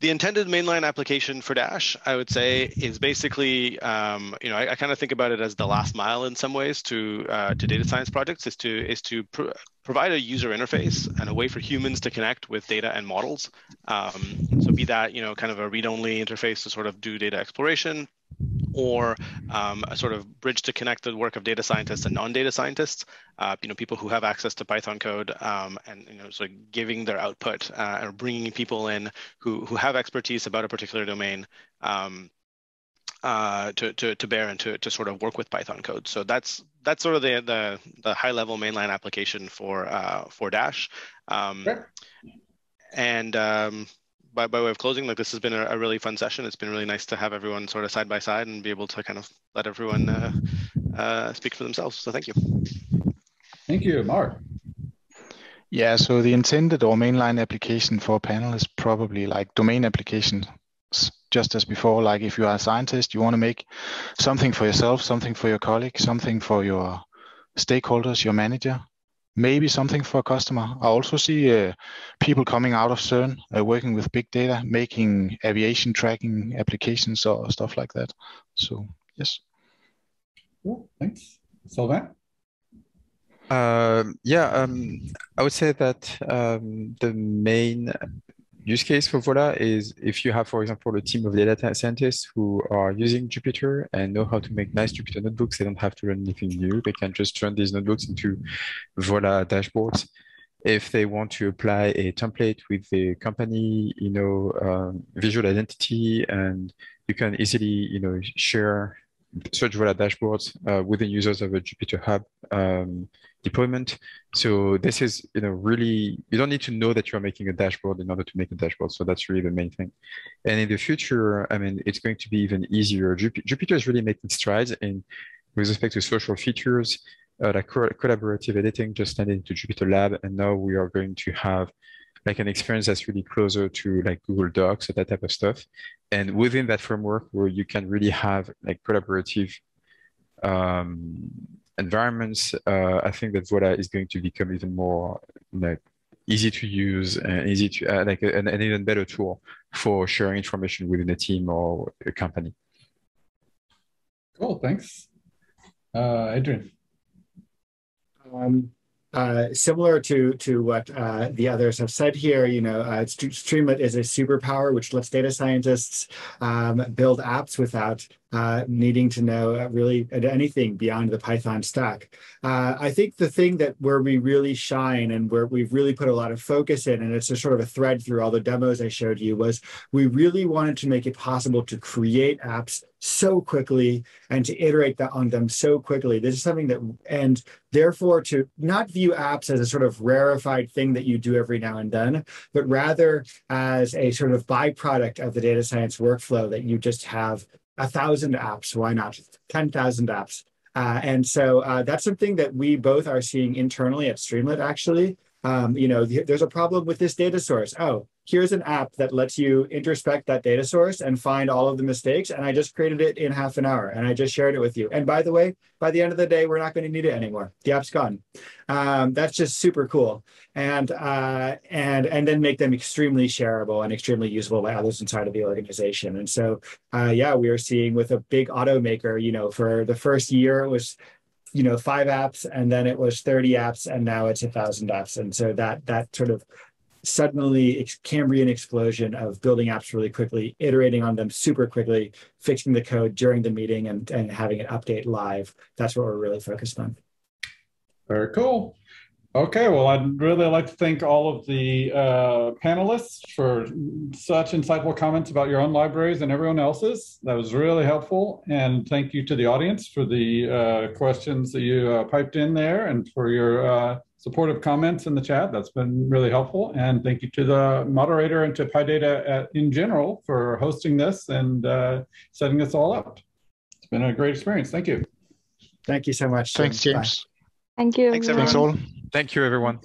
The intended mainline application for Dash, I would say, is basically, um, you know, I, I kind of think about it as the last mile in some ways to uh, to data science projects, is to is to pr provide a user interface and a way for humans to connect with data and models. Um, so be that, you know, kind of a read-only interface to sort of do data exploration, or um, a sort of bridge to connect the work of data scientists and non-data scientists, uh, you know, people who have access to Python code um, and, you know, sort of giving their output uh, or bringing people in who, who have expertise about a particular domain um, uh, to, to, to bear and to, to sort of work with Python code. So that's that's sort of the, the, the high-level mainline application for, uh, for Dash. Um, sure. And... Um, By, by way of closing, like, this has been a, a really fun session. It's been really nice to have everyone sort of side by side and be able to kind of let everyone uh, uh, speak for themselves. So thank you. Thank you, Mark. Yeah, so the intended or mainline application for a panel is probably like domain applications, just as before. Like, if you are a scientist, you want to make something for yourself, something for your colleague, something for your stakeholders, your manager. Maybe something for a customer. I also see uh, people coming out of CERN, uh, working with big data, making aviation tracking applications or stuff like that. So, yes. Cool, thanks. Sylvain? Uh, yeah, um, I would say that um, the main use case for Voila is if you have, for example, a team of data scientists who are using Jupyter and know how to make nice Jupyter notebooks. They don't have to learn anything new. They can just turn these notebooks into Voila dashboards. If they want to apply a template with the company, you know, um, visual identity, and you can easily, you know, share search Voila dashboards uh, with the users of a Jupyter Hub um, deployment. So this is, you know, really, you don't need to know that you're making a dashboard in order to make a dashboard. So that's really the main thing. And in the future, I mean, it's going to be even easier. Jup- Jupyter is really making strides in with respect to social features, uh, like co collaborative editing, just landed into Jupyter Lab. And now we are going to have like an experience that's really closer to like Google Docs or that type of stuff. And within that framework where you can really have like collaborative um, environments, uh, I think that Voila is going to become even more like easy to use and easy to uh, like an, an even better tool for sharing information within a team or a company. Cool, thanks. Uh, Adrien. Um, uh, similar to, to what uh, the others have said here, you know, uh, Streamlit is a superpower which lets data scientists um, build apps without uh, needing to know uh, really anything beyond the Python stack. Uh, I think the thing that where we really shine and where we've really put a lot of focus in, and it's a sort of a thread through all the demos I showed you, was we really wanted to make it possible to create apps so quickly and to iterate that on them so quickly. This is something that, and therefore to not view apps as a sort of rarefied thing that you do every now and then, but rather as a sort of byproduct of the data science workflow that you just have a thousand apps, why not? ten thousand apps. Uh, and so uh, that's something that we both are seeing internally at Streamlit, actually. Um, you know, th there's a problem with this data source. Oh, here's an app that lets you introspect that data source and find all of the mistakes. And I just created it in half an hour and I just shared it with you. And by the way, by the end of the day, we're not going to need it anymore. The app's gone. Um, that's just super cool. And, uh, and, and then make them extremely shareable and extremely usable by others inside of the organization. And so, uh, yeah, we are seeing with a big automaker, you know, for the first year it was, you know, five apps, and then it was thirty apps, and now it's a thousand apps. And so that, that sort of suddenly ex Cambrian explosion of building apps really quickly, iterating on them super quickly, fixing the code during the meeting and, and having it update live. That's what we're really focused on. Very cool. Okay, well, I'd really like to thank all of the uh, panelists for such insightful comments about your own libraries and everyone else's. That was really helpful. And thank you to the audience for the uh, questions that you uh, piped in there and for your uh, supportive comments in the chat. That's been really helpful. And thank you to the moderator and to PyData at, in general for hosting this and uh, setting this all up. It's been a great experience. Thank you. Thank you so much. Thanks, James. Bye. Thank you. Thanks, everyone. Thanks all. Thank you, everyone.